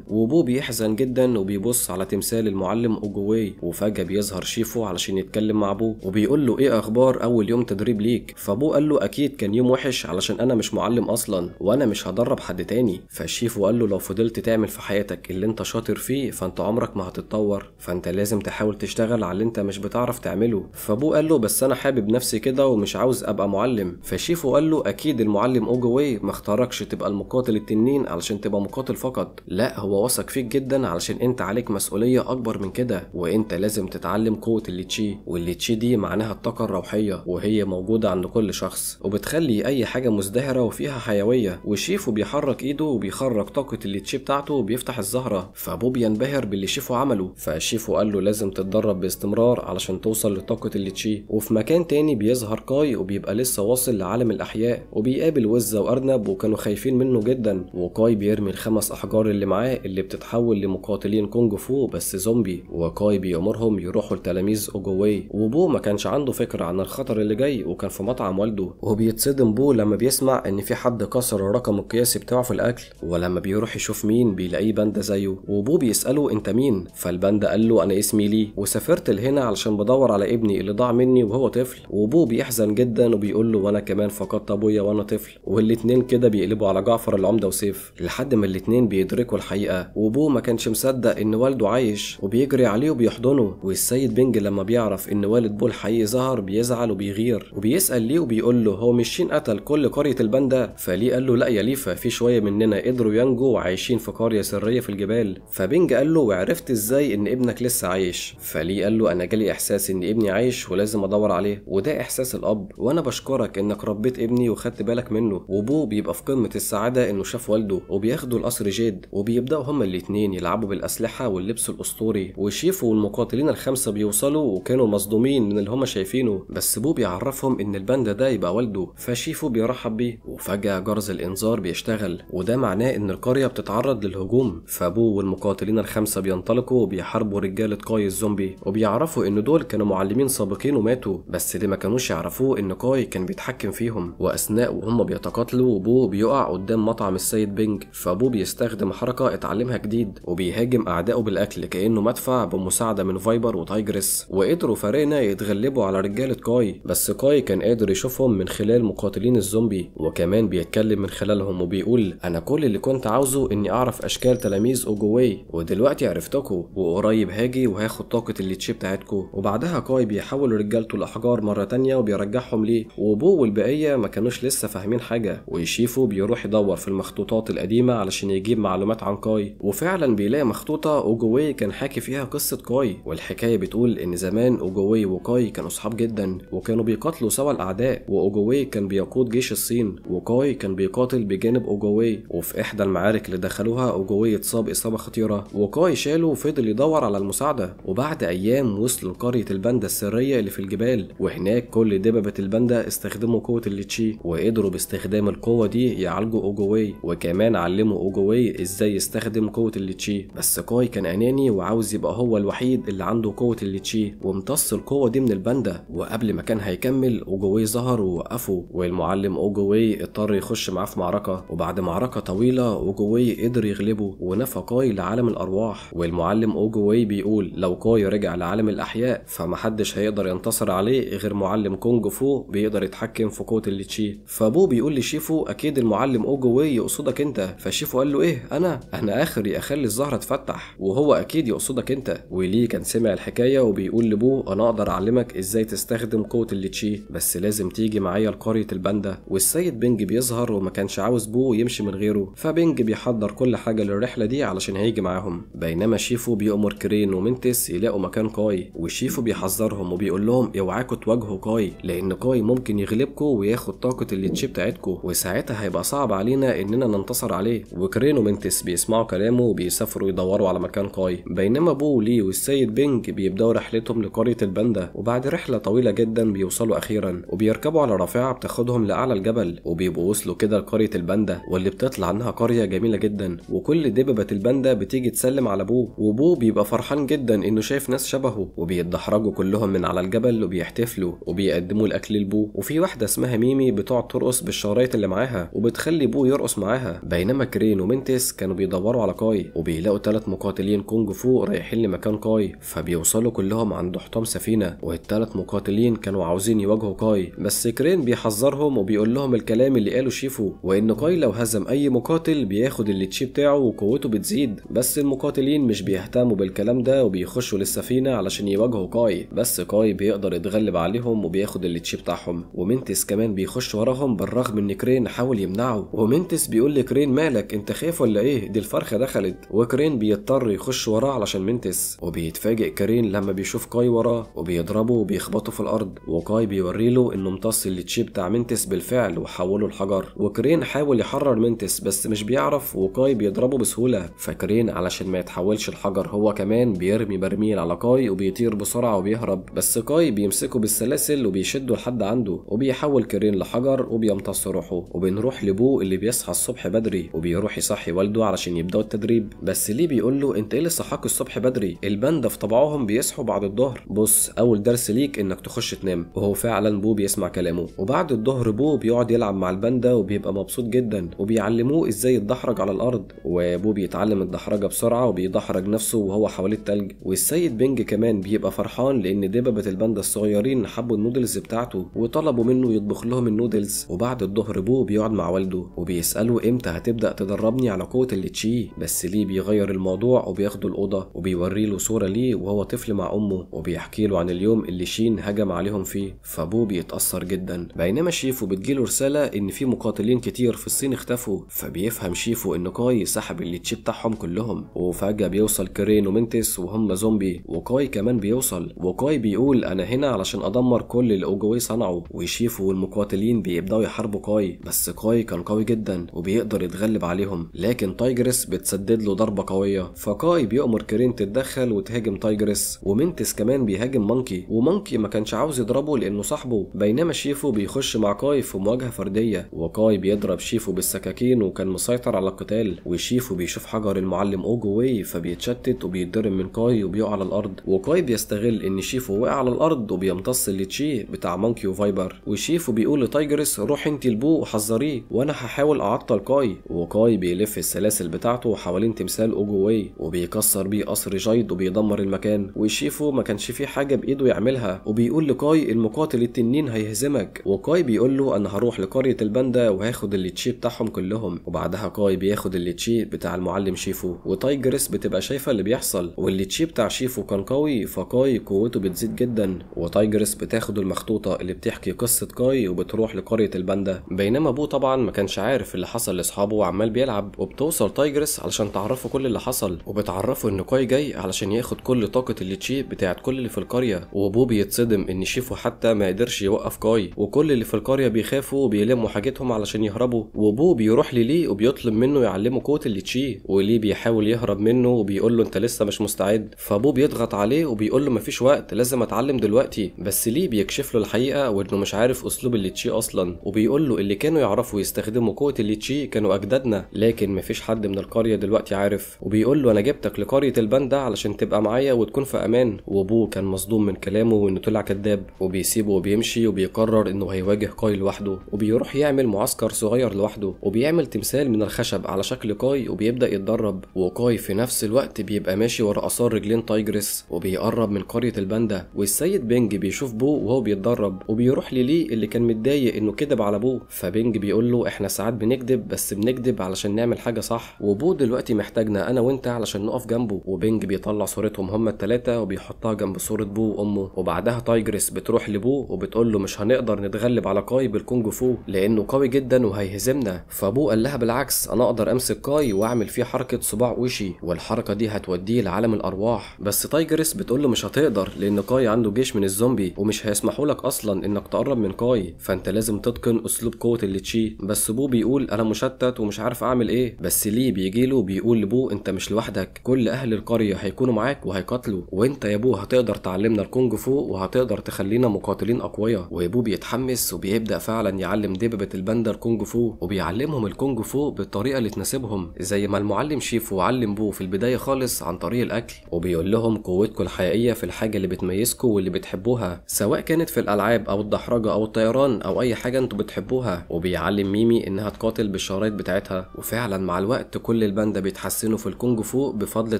وبو بيحزن جدا وبيبص على تمثال المعلم اوجواي، وفجأة بيظهر شيفو علشان يتكلم مع بو وبيقول له ايه اخبار اول يوم تدريب ليك؟ فبو قال له اكيد كان يوم وحش علشان انا مش معلم اصلا وانا مش هدرب حد تاني. فشيفو قال له لو فضلت تعمل في حياتك اللي انت شاطر فيه فانت عمرك ما هتتطور، فانت لازم تحاول تشتغل على اللي انت مش بتعرف تعمله. فابوه قال له بس انا حابب نفسي كده ومش عاوز ابقى معلم. فشيفو قال له اكيد المعلم اوجواي ما اختاركش تبقى المقاتل التنين علشان تبقى مقاتل فقط، لا هو وثق فيك جدا علشان انت عليك مسؤوليه اكبر من كده، وانت لازم تتعلم قوه اللي تشي، واللي تشي دي معناها الطاقه الروحيه وهي موجوده عند كل شخص وبتخلي اي حاجه مزدهره وفيها حيويه. وشيفو بيحرك ايده وبيخرج طاقه اللي تشي بتاعته وبيفتح الزهره، فابوه بينبهر باللي شيفو عمله. فشيفو قال له لازم تتدرب باستمرار علشان توصل لطاقه اللي تشي. وفي مكان تاني بيظهر كاي وبيبقى لسه واصل لعالم الاحياء، وبيقابل وزه وارنب وكانوا خايفين منه جدا، وكاي بيرمي الخمس احجار اللي معاه اللي بتتحول لمقاتلين كونج فو بس زومبي، وكاي بيأمرهم يروحوا لتلاميذ اوجواي. وبو ما كانش عنده فكره عن الخطر اللي جاي وكان في مطعم والده، وبيتصدم بو لما بيسمع ان في حد كسر الرقم القياسي بتاعه في الاكل، ولما بيروح يشوف مين بيلاقيه باندا زيه، وبو بيساله انت مين؟ فالباندا قال له انا اسمي لي وسافرت لهنا علشان بدور على ابني اللي ضاع مني وهو طفل. وبو بيحزن جدا وبيقول له وانا كمان فقدت ابويا وانا طفل، والاتنين كده بيقلبوا على جعفر العمده وسيف لحد ما الاتنين بيدركوا الحقيقه. وبو ما كانش مصدق ان والده عايش وبيجري عليه وبيحضنه، والسيد بينج لما بيعرف ان والد بو الحقيقي ظهر بيزعل وبيغير وبيسال ليه وبيقول له هو مش شين قتل كل قريه الباندا؟ فليه قال له لا يا ليفا، في شويه مننا قدروا ينجوا وعايشين في قريه سريه في الجبال. فبينج قال له وعرفت ازاي ان ابنك لسه عايش؟ فليه قال له انا جالي احساس ان ابني عايش ولازم ادور عليه، وده احساس الاب، وانا بشكرك انك ربيت ابني وخدت بالك منه. وبو بيبقى في قمه السعاده انه شاف والده، وبياخدوا القصر جيد وبيبداوا هما الاثنين يلعبوا بالاسلحه واللبس الاسطوري. وشيفو والمقاتلين الخمسه بيوصلوا وكانوا مصدومين من اللي هما شايفينه، بس بو بيعرفهم ان الباندا ده يبقى والده، فشيفو بيرحب بيه. وفجاه جرس الانذار بيشتغل وده معناه ان القريه بتتعرض للهجوم، فبو والمقاتلين الخمسه بينطلقوا وبيحاربوا رجاله كاي الزومبي، وبيعرفوا ان دول كانوا معلمين سابقين وماتوا، بس اللي ما كانوش يعرفوه ان كاي كان بيتحكم فيهم. واثناء وهم بيتقاتلوا بو بيقع قدام مطعم السيد بينج، فبو بيستخدم حركه اتعلمها جديد وبيهاجم اعدائه بالاكل كانه مدفع بمساعده من فايبر وتايجرس، وقدروا فرينا يتغلبوا على رجاله كاي، بس كاي كان قادر يشوفهم من خلال مقاتلين الزومبي، وكمان بيتكلم من خلالهم وبيقول انا كل اللي كنت عاوزه اني اعرف اشكال تلاميذ اوجواي ودلوقتي عرفتكوا، وقريب هاجي وهاخد طاقه اللي تشي بتاعتكوا. وبعدها كاي بيحول رجالته الاحجار مره تانيه وبيرجعهم ليه، وبو والبقيه ما كانوش لسه فاهمين حاجه، ويشيفو بيروح يدور في المخطوطات القديمه علشان يجيب معلومات عن كاي، وفعلا بيلاقي مخطوطه اوجواي كان حاكي فيها قصه كاي، والحكايه بتقول ان زمان اوجواي وكاي كانوا اصحاب جدا وكانوا بيقاتلوا سوا الاعداء، واوجواي كان بيقود جيش الصين وكاي كان بيقاتل بجانب اوجواي. وفي احدى المعارك اللي دخلوها اوجواي اتصاب اصابه خطيره وكاي شاله وفضل يدور على المساعده. وبعد ايام وصلوا لقريه الباندا السريه اللي في الجبال، وهناك كل دببه الباندا استخدموا قوه اللي تشي وقدروا باستخدام القوه دي يعالجوا اوجواي، وكمان علموا اوجواي ازاي يستخدم قوه اللي تشي. بس كاي كان اناني وعاوز يبقى هو الوحيد اللي عنده قوه اللي تشي وامتص القوه دي من الباندا، وقبل ما كان هيكمل اوجواي ظهر ووقفه، والمعلم اوجواي اضطر يخش معاه في معركه، وبعد معركه طويله اوجواي قدر يغلبه ونفى كاي لعالم الارواح. والمعلم اوجواي بيقول لو كاي رجع لعالم الاحياء فمحدش هيقدر ينتصر عليه غير معلم كونج فو بيقدر يتحكم في قوه اللي تشي. فابوه بيقول لشيفو اكيد المعلم اوجواي يقصدك انت، فشيفو قال له ايه انا؟ انا اخري اخلي الزهره تفتح، وهو اكيد يقصدك انت. وليه كان سمع الحكايه وبيقول لبو انا اقدر اعلمك ازاي تستخدم قوه اللي تشي بس لازم تيجي معايا لقريه الباندا. والسيد بينج بيظهر وما كانش عاوز بو يمشي من غيره، فبينج بيحضر كل حاجه للرحله دي علشان هيجي معاهم، بينما شيفو بيأمر كرين ومنتس يلاقوا مكان كاي، وشيفو بيحذرهم وبيقول لهم اوعاكوا تواجهوا كاي لان كاي ممكن يغلبكوا وياخد طاقه اللي تشي بتاعتكوا وساعتها هيبقى صعب علينا اننا ننتصر عليه. وكرين ومنتس بيسمعوا كلامه وبيسافروا يدوروا على مكان كاي، بينما بو ولي والسيد بينج بيبداوا رحلتهم لقريه الباندا. وبعد رحله طويله جدا بيوصلوا اخيرا، وبيركبوا على رافعه بتاخدهم لاعلى الجبل، وبيبقوا وصلوا كده لقريه الباندا واللي بتطلع انها قريه جميله جدا، وكل دببه الباندا بتيجي تسلم على بو، وبو بيبقى فرحان جدا انه شايف ناس شبهه، وبيتدحرجوا كلهم من على الجبل وبيحتفلوا بيضيف له وبيقدموا الاكل لبو، وفي واحده اسمها ميمي بتقعد ترقص بالشرايط اللي معاها وبتخلي بو يرقص معاها. بينما كرين ومنتس كانوا بيدوروا على كاي وبيلاقوا ثلاث مقاتلين كونج فو رايحين لمكان كاي، فبيوصلوا كلهم عند حطام سفينه، والثلاث مقاتلين كانوا عاوزين يواجهوا كاي، بس كرين بيحذرهم وبيقول لهم الكلام اللي قاله شيفو، وان كاي لو هزم اي مقاتل بياخد الليتشي بتاعه وقوته بتزيد. بس المقاتلين مش بيهتموا بالكلام ده وبيخشوا للسفينه علشان يواجهوا كاي، بس كاي بيقدر يتغلب عليهم وبياخد الليتشي بتاعهم، ومنتس كمان بيخش وراهم بالرغم ان كرين حاول يمنعه، ومنتس بيقول لكرين مالك انت خايف ولا ايه، دي الفرخه دخلت، وكرين بيضطر يخش وراه علشان منتس، وبيتفاجئ كرين لما بيشوف كاي وراه وبيضربه وبيخبطه في الارض، وكاي بيوريله انه امتص الليتشي بتاع منتس بالفعل وحوله لحجر، وكرين حاول يحرر منتس بس مش بيعرف، وكاي بيضربه بسهوله، فكرين علشان ما يتحولش لحجر هو كمان بيرمي برميل على كاي وبيطير بسرعه وبيهرب، بس كاي بيمسكه بالسلاسل وبيشده لحد عنده، وبيحول كرين لحجر وبيمتص روحه. وبنروح لبو اللي بيصحى الصبح بدري وبيروح يصحي والده علشان يبداوا التدريب، بس ليه بيقول له انت ايه اللي صحاك الصبح بدري؟ الباندا في طبعهم بيصحوا بعد الظهر، بص اول درس ليك انك تخش تنام، وهو فعلا بو بيسمع كلامه. وبعد الظهر بو بيقعد يلعب مع الباندا وبيبقى مبسوط جدا، وبيعلموه ازاي يتدحرج على الارض، وبو بيتعلم الدحرجه بسرعه وبيدحرج نفسه وهو حواليه التلج. والسيد بينج كمان بيبقى فرحان لان دببه الباندا الصغيرين حبوا النودلز بتاعته وطلبوا منه يطبخ لهم النودلز. وبعد الظهر بو بيقعد مع والده وبيساله امتى هتبدا تدربني على قوه الليتشي، بس ليه بيغير الموضوع وبياخده الاوضه وبيوري له صوره ليه وهو طفل مع امه، وبيحكي له عن اليوم اللي شين هجم عليهم فيه، فبو بيتاثر جدا. بينما شيفو بتجيله رساله ان في مقاتلين كتير في الصين اختفوا، فبيفهم شيفو ان كاي سحب الليتشي بتاعهم كلهم، وفجاه بيوصل كرين ومنتس وهم زومبي، وكاي كمان بيوصل، وكاي بيقول انا هنا علشان ادمر كل اللي اوجواي صنعه. وشيفو والمقاتلين بيبداوا يحاربوا كاي، بس كاي كان قوي جدا وبيقدر يتغلب عليهم، لكن تايجرس بتسدد له ضربه قويه، فكاي بيأمر كرين تتدخل وتهاجم تايجرس، ومنتس كمان بيهاجم مونكي، ومونكي ما كانش عاوز يضربه لانه صاحبه. بينما شيفو بيخش مع كاي في مواجهه فرديه، وكاي بيضرب شيفو بالسكاكين وكان مسيطر على القتال، وشيفو بيشوف حجر المعلم اوجواي فبيتشتت وبيتضرب من كاي وبيقع على الارض، وكاي بيستغل ان شيفو وقع على الارض وبيمتص الليتشي بتاع مونكي وفايبر. وشيفو بيقول لتايجرس روح انت لبو وحذريه وانا هحاول اعطل كاي، وكاي بيلف السلاسل بتاعته حوالين تمثال اوجواي وبيكسر بيه قصر جايد وبيدمر المكان. وشيفو ما كانش فيه حاجه بايده يعملها وبيقول لكاي المقاتل التنين هيهزمك، وكاي بيقول له انا هروح لقريه الباندا وهاخد الليتشي بتاعهم كلهم. وبعدها كاي بياخد الليتشي بتاع المعلم شيفو، وتايجرس بتبقى شايفه اللي بيحصل، والليتشي بتاع شيفو كان قوي فكاي قوته بتزيد جدا، وتايجرس بتاخد المخطوطه اللي بتحكي قصه كاي وبتروح لقريه الباندا. بينما بو طبعا ما كانش عارف اللي حصل لاصحابه وعمال بيلعب، وبتوصل تايجرس علشان تعرفه كل اللي حصل، وبتعرفه ان كاي جاي علشان ياخد كل طاقه الليتشي بتاعت كل اللي في القريه. وبو بيتصدم ان شيفو حتى ما قدرش يوقف كاي، وكل اللي في القريه بيخافوا وبيلموا حاجتهم علشان يهربوا. وبو بيروح للي وبيطلب منه يعلمه قوه الليتشي، ولي بيحاول يهرب منه وبيقول له انت لسه مش مستعد، فبو بيضغط عليه وبيقول له مفيش وقت لازم اتعلم دلوقتي، بس لي بيكشف له الحقيقه وانه مش عارف اسلوب الليتشي اصلا، وبيقول له اللي كانوا يعرفوا يستخدموا قوه الليتشي كانوا اجدادنا، لكن مفيش حد من القريه دلوقتي عارف، وبيقول له انا جبتك لقريه الباندا علشان تبقى معايا وتكون في امان. وبو كان مصدوم من كلامه وانه طلع كذاب، وبيسيبه وبيمشي وبيقرر انه هيواجه كاي لوحده، وبيروح يعمل معسكر صغير لوحده، وبيعمل تمثال من الخشب على شكل كاي وبيبدا يتدرب. وكاي في نفس الوقت بيبقى ماشي ورا اثار رجلين تايجرس وبيقرب من قريه الباندا، والسيد بينج بيشوف بو وهو بيتدرب، وبيروح للي اللي كان متضايق انه كذب على بو، فبينج بيقول له احنا ساعات بنكذب بس بنكذب علشان نعمل حاجه صح، وبو دلوقتي محتاجنا انا وانت علشان نقف جنبه. وبينج بيطلع صورتهم هما الثلاثه وبيحطها جنب صوره بو وامه، وبعدها تايجرس بتروح لبو وبتقول له مش هنقدر نتغلب على كاي بالكونج فو لانه قوي جدا وهيهزمنا، فبو قال لها بالعكس انا اقدر امسك كاي واعمل فيه حركه صباع وشي والحركه دي هتوديه لعالم الارواح، بس تايجرس بتقول له مش هتقدر لان كاي عنده جيش من الزومبي ومش هيسمحوا لك اصلا انك تقرب من كاي، فانت لازم تتقن اسلوب قوه الليتشي. بس بو بيقول انا مشتت ومش عارف اعمل ايه، بس ليه بيجيله وبيقول لبو انت مش لوحدك، كل اهل القريه هيكونوا معاك وهيقاتلوا، وانت يا بو هتقدر تعلمنا الكونج فو وهتقدر تخلينا مقاتلين اقوياء. وبو بيتحمس وبيبدا فعلا يعلم دببه الباندا الكونج فو، وبيعلمهم الكونج فو بالطريقه اللي تناسبهم زي ما المعلم شيفو علم بو في البدايه خالص عن طريق الاكل، وبيقول لهم قوتكم الحقيقيه في الحاجه اللي بتميزكم واللي بتحبوها، بتحبوها، سواء كانت في الالعاب او الدحرجه او الطيران او اي حاجه انتوا بتحبوها، وبيعلم ميمي انها تقاتل بالشرايط بتاعتها. وفعلا مع الوقت كل الباندا بيتحسنوا في الكونج فو بفضل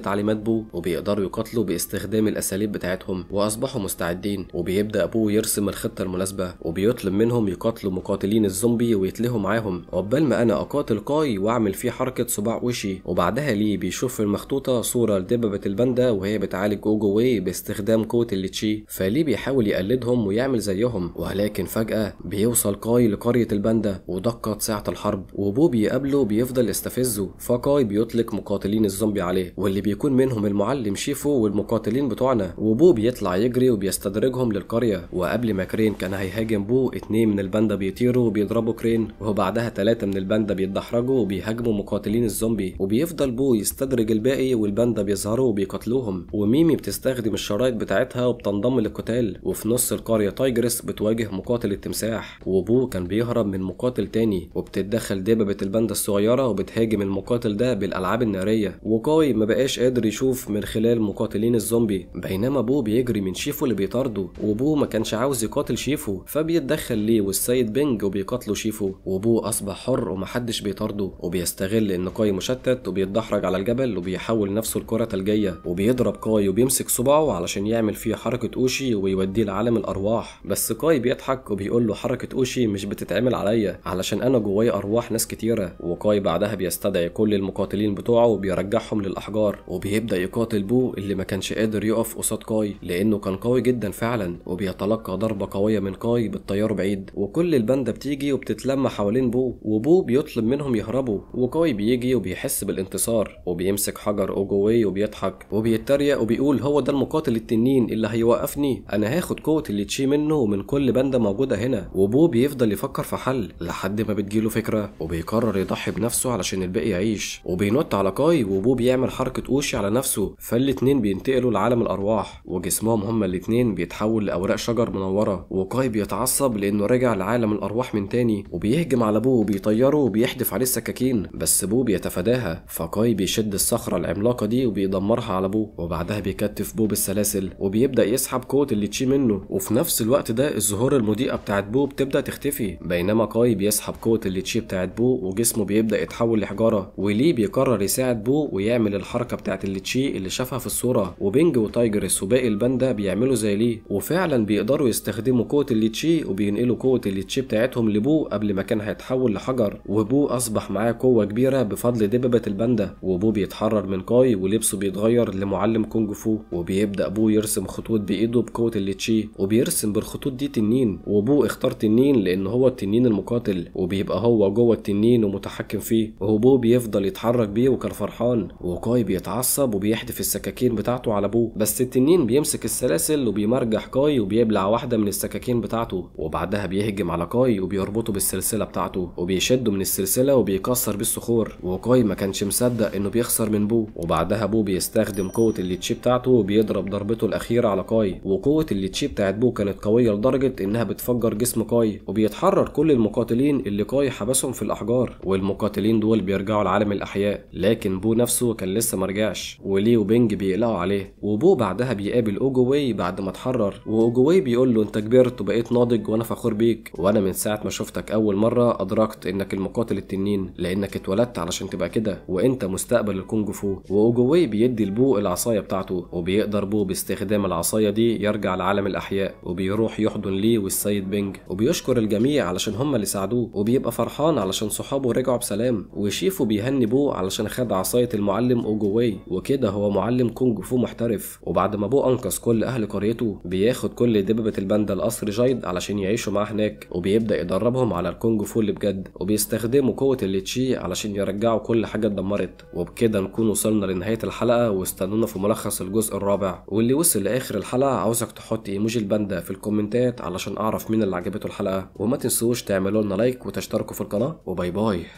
تعليمات بو، وبيقدروا يقاتلوا باستخدام الاساليب بتاعتهم واصبحوا مستعدين. وبيبدا بو يرسم الخطه المناسبه وبيطلب منهم يقاتلوا مقاتلين الزومبي ويتلهوا معاهم، عقبال ما انا اقاتل قاي واعمل فيه حركه صباع وشي. وبعدها لي بيشوف في المخطوطه صوره لدببه الباندا وهي بتعالج اوجواي باستخدام قوه الليتشي، فلي بيحاول يقلدهم ويعمل زيهم. ولكن فجاه بيوصل قاي لقريه الباندا ودقت ساعه الحرب، وبو بيقابله بيفضل يستفزه، فقاي بيطلق مقاتلين الزومبي عليه واللي بيكون منهم المعلم شيفو والمقاتلين بتوعنا. وبو بيطلع يجري وبيستدرجهم للقريه، وقبل ما كرين كان هيهاجم بو اتنين من الباندا بيطيروا وبيضربوا كرين، وبعدها تلاته من الباندا بيتدحرجوا وبيهاجموا مقاتلين الزومبي، وبيفضل بو يستدرج الباقي والباندا بيظهروا وبيقتلوهم. وميمي بتستخدم الشرايط بتاعتها وبتنضم للقتال، وفي نص القريه تايجرس بتواجه مقاتل التمساح، وبو كان بيهرب من مقاتل تاني، وبتتدخل دببه الباندا الصغيره وبتهاجم المقاتل ده بالالعاب الناريه، وقاي ما بقاش قادر يشوف من خلال مقاتلين الزومبي، بينما بو بيجري من شيفو اللي بيطارده، وبو ما كانش عاوز يقاتل شيفو، فبيتدخل ليه والسيد بينج وبيقاتلوا شيفو، وبو اصبح حر ومحدش بيطارده، وبيستغل ان قاي مشتت وبيتدحرج على الجبل وبيحول نفسه لكره ثلجيه، وبيضرب قاي وبيمسك صباعه علشان يعمل فيه حركه اوشي ويوديه لعالم الارواح، بس قاي بيضحك وبيقول له حركه اوشي مش بتتعمل عليا علشان انا جوايا ارواح ناس كتيره. وقاي بعدها بيستدعي كل المقاتلين بتوعه وبيرجعهم للاحجار، وبيبدا يقاتل بو اللي ما كانش قادر يقف قصاد قاي لانه كان قوي جدا فعلا، وبيتلقى ضربه قويه من قاي بتطيره بعيد، وكل الباندا بتيجي وبتتلم حوالين بو، وبو بيطلب منهم يهربوا، وقاي بيجي وبيحس بالانتصار وبيمسك حجر اوجواي وبيضحك وبيتريق وبيقول هو ده المقاتل التنين اللي هيوقفني، انا هاخد قوه اللي تشي منه ومن كل باندا موجوده هنا. وبو بيفضل يفكر في حل لحد ما بتجيله فكره وبيقرر يضحي بنفسه علشان الباقي يعيش، وبينط على قاي وبو بيعمل حركه اوشي على نفسه، فالاتنين بينتقلوا لعالم الارواح وجسمهم هما الاتنين بيتحول لاوراق شجر منوره. وقاي بيتعصب لانه رجع لعالم الارواح من تاني، وبيهجم على بو وبيطيره وبيحدف عليه السكاكين، بس بو بيتفاداها، فقاي بيشد الصخره العملاقه دي وبيدمرها على بو، وبعدها بيكتف بو بالسلاسل وبيبدا يسحب قوه اللي تشي منه. وفي نفس الوقت ده الزهور المضيئه بتاعت بو بتبدا تختفي، بينما قاي بيسحب قوه اللي تشي بتاعت بو وجسمه بيبدا يتحول لحجاره، وليه بيقرر يساعد بو ويعمل الحركه بتاعت اللي تشي اللي شافها في الصوره، وبينج وتايجرس وباقي الباندا بيعملوا زي ليه، وفعلا بيقدروا يستخدموا قوه اللي تشي وبينقلوا قوه اللي تشي بتاعتهم لبو قبل ما كان هيتحول لحجر، وبو اصبح معاه قوه كبيره بفضل دببه الباندا. وبو بيتحرر من قاي ولبسه بيتغير لمعلم كونج فو، وبيبدا بو يرسم خطوط بايده بقوه اللي تشي، وبيرسم بالخطوط دي تنين، وبو اختار تنين لان هو التنين المقاتل، وبيبقى هو جوه التنين ومتحكم فيه، وبو بيفضل يتحرك بيه وكان فرحان. وقاي بيتعصب وبيحدف السكاكين بتاعته على بو، بس التنين بيمسك السلاسل وبيمرجح قاي وبيبلع واحده من السكاكين بتاعته، وبعدها بيهجم على قاي وبيربطه بالسلسله بتاعته وبيشده من السلسله وبيكسر بالصخور. وقاي ما كانش مصدق انه بيخسر من بو، وبعدها بو بيستخدم قوه اللي تشي بتاعته وبيضرب ضربته الاخيره على قاي، وقوه اللي تشي بتاعت بو كانت قويه لدرجه انها بتفجر جسم قاي، وبيتحرر كل المقاتلين اللي قاي حبسهم في الاحجار، والمقاتلين دول بيرجعوا لعالم الاحياء، لكن بو نفسه كان لسه مرجعش، وليه وبينج بيقلقوا عليه. وبو بعدها بيقابل اوجواي بعد ما اتحرر، واوجواي بيقول له انت كبرت وبقيت ناضج وانا فخور بيك، وانا من ساعه ما شفتك اول مره ادركت انك المقاتل التنين لانك اتولدت علشان تبقى كده، وانت مستقبل الكونج فو. واوجواي بيدي لبو العصايه بتاعته، وبيقدر بو باستخدام العصايه دي يرجع لعالم الاحياء، وبيروح يحضن ليه والسيد بينج، وبيشكر الجميع علشان هم اللي ساعدوه، وبيبقى فرحان علشان صحابه رجعوا بسلام، وشيفو بيهني بو علشان خد عصايه المعلم اوجواي، وكده هو معلم كونج فو محترف. وبعد ما بو انقذ كل اهل قريته بياخد كل دببه الباندا لقصر جايد علشان يعيشوا معاه هناك، وبيبدا يدربهم على الكونج فو اللي بجد، وبيستخدموا قوه اللي تشي علشان يرجعوا كل حاجه اتدمرت. وبكده نكون وصلنا لنهايه الحلقه، واستنونا في ملخص الجزء الرابع. واللي وصل لاخر الحلقه عاوزك تحط ايموجي الباندا في الكومنتات علشان اعرف مين اللي عجبته الحلقه، وما تنسوش تعملوا لنا لايك وتشتركوا في القناه، وباي باي.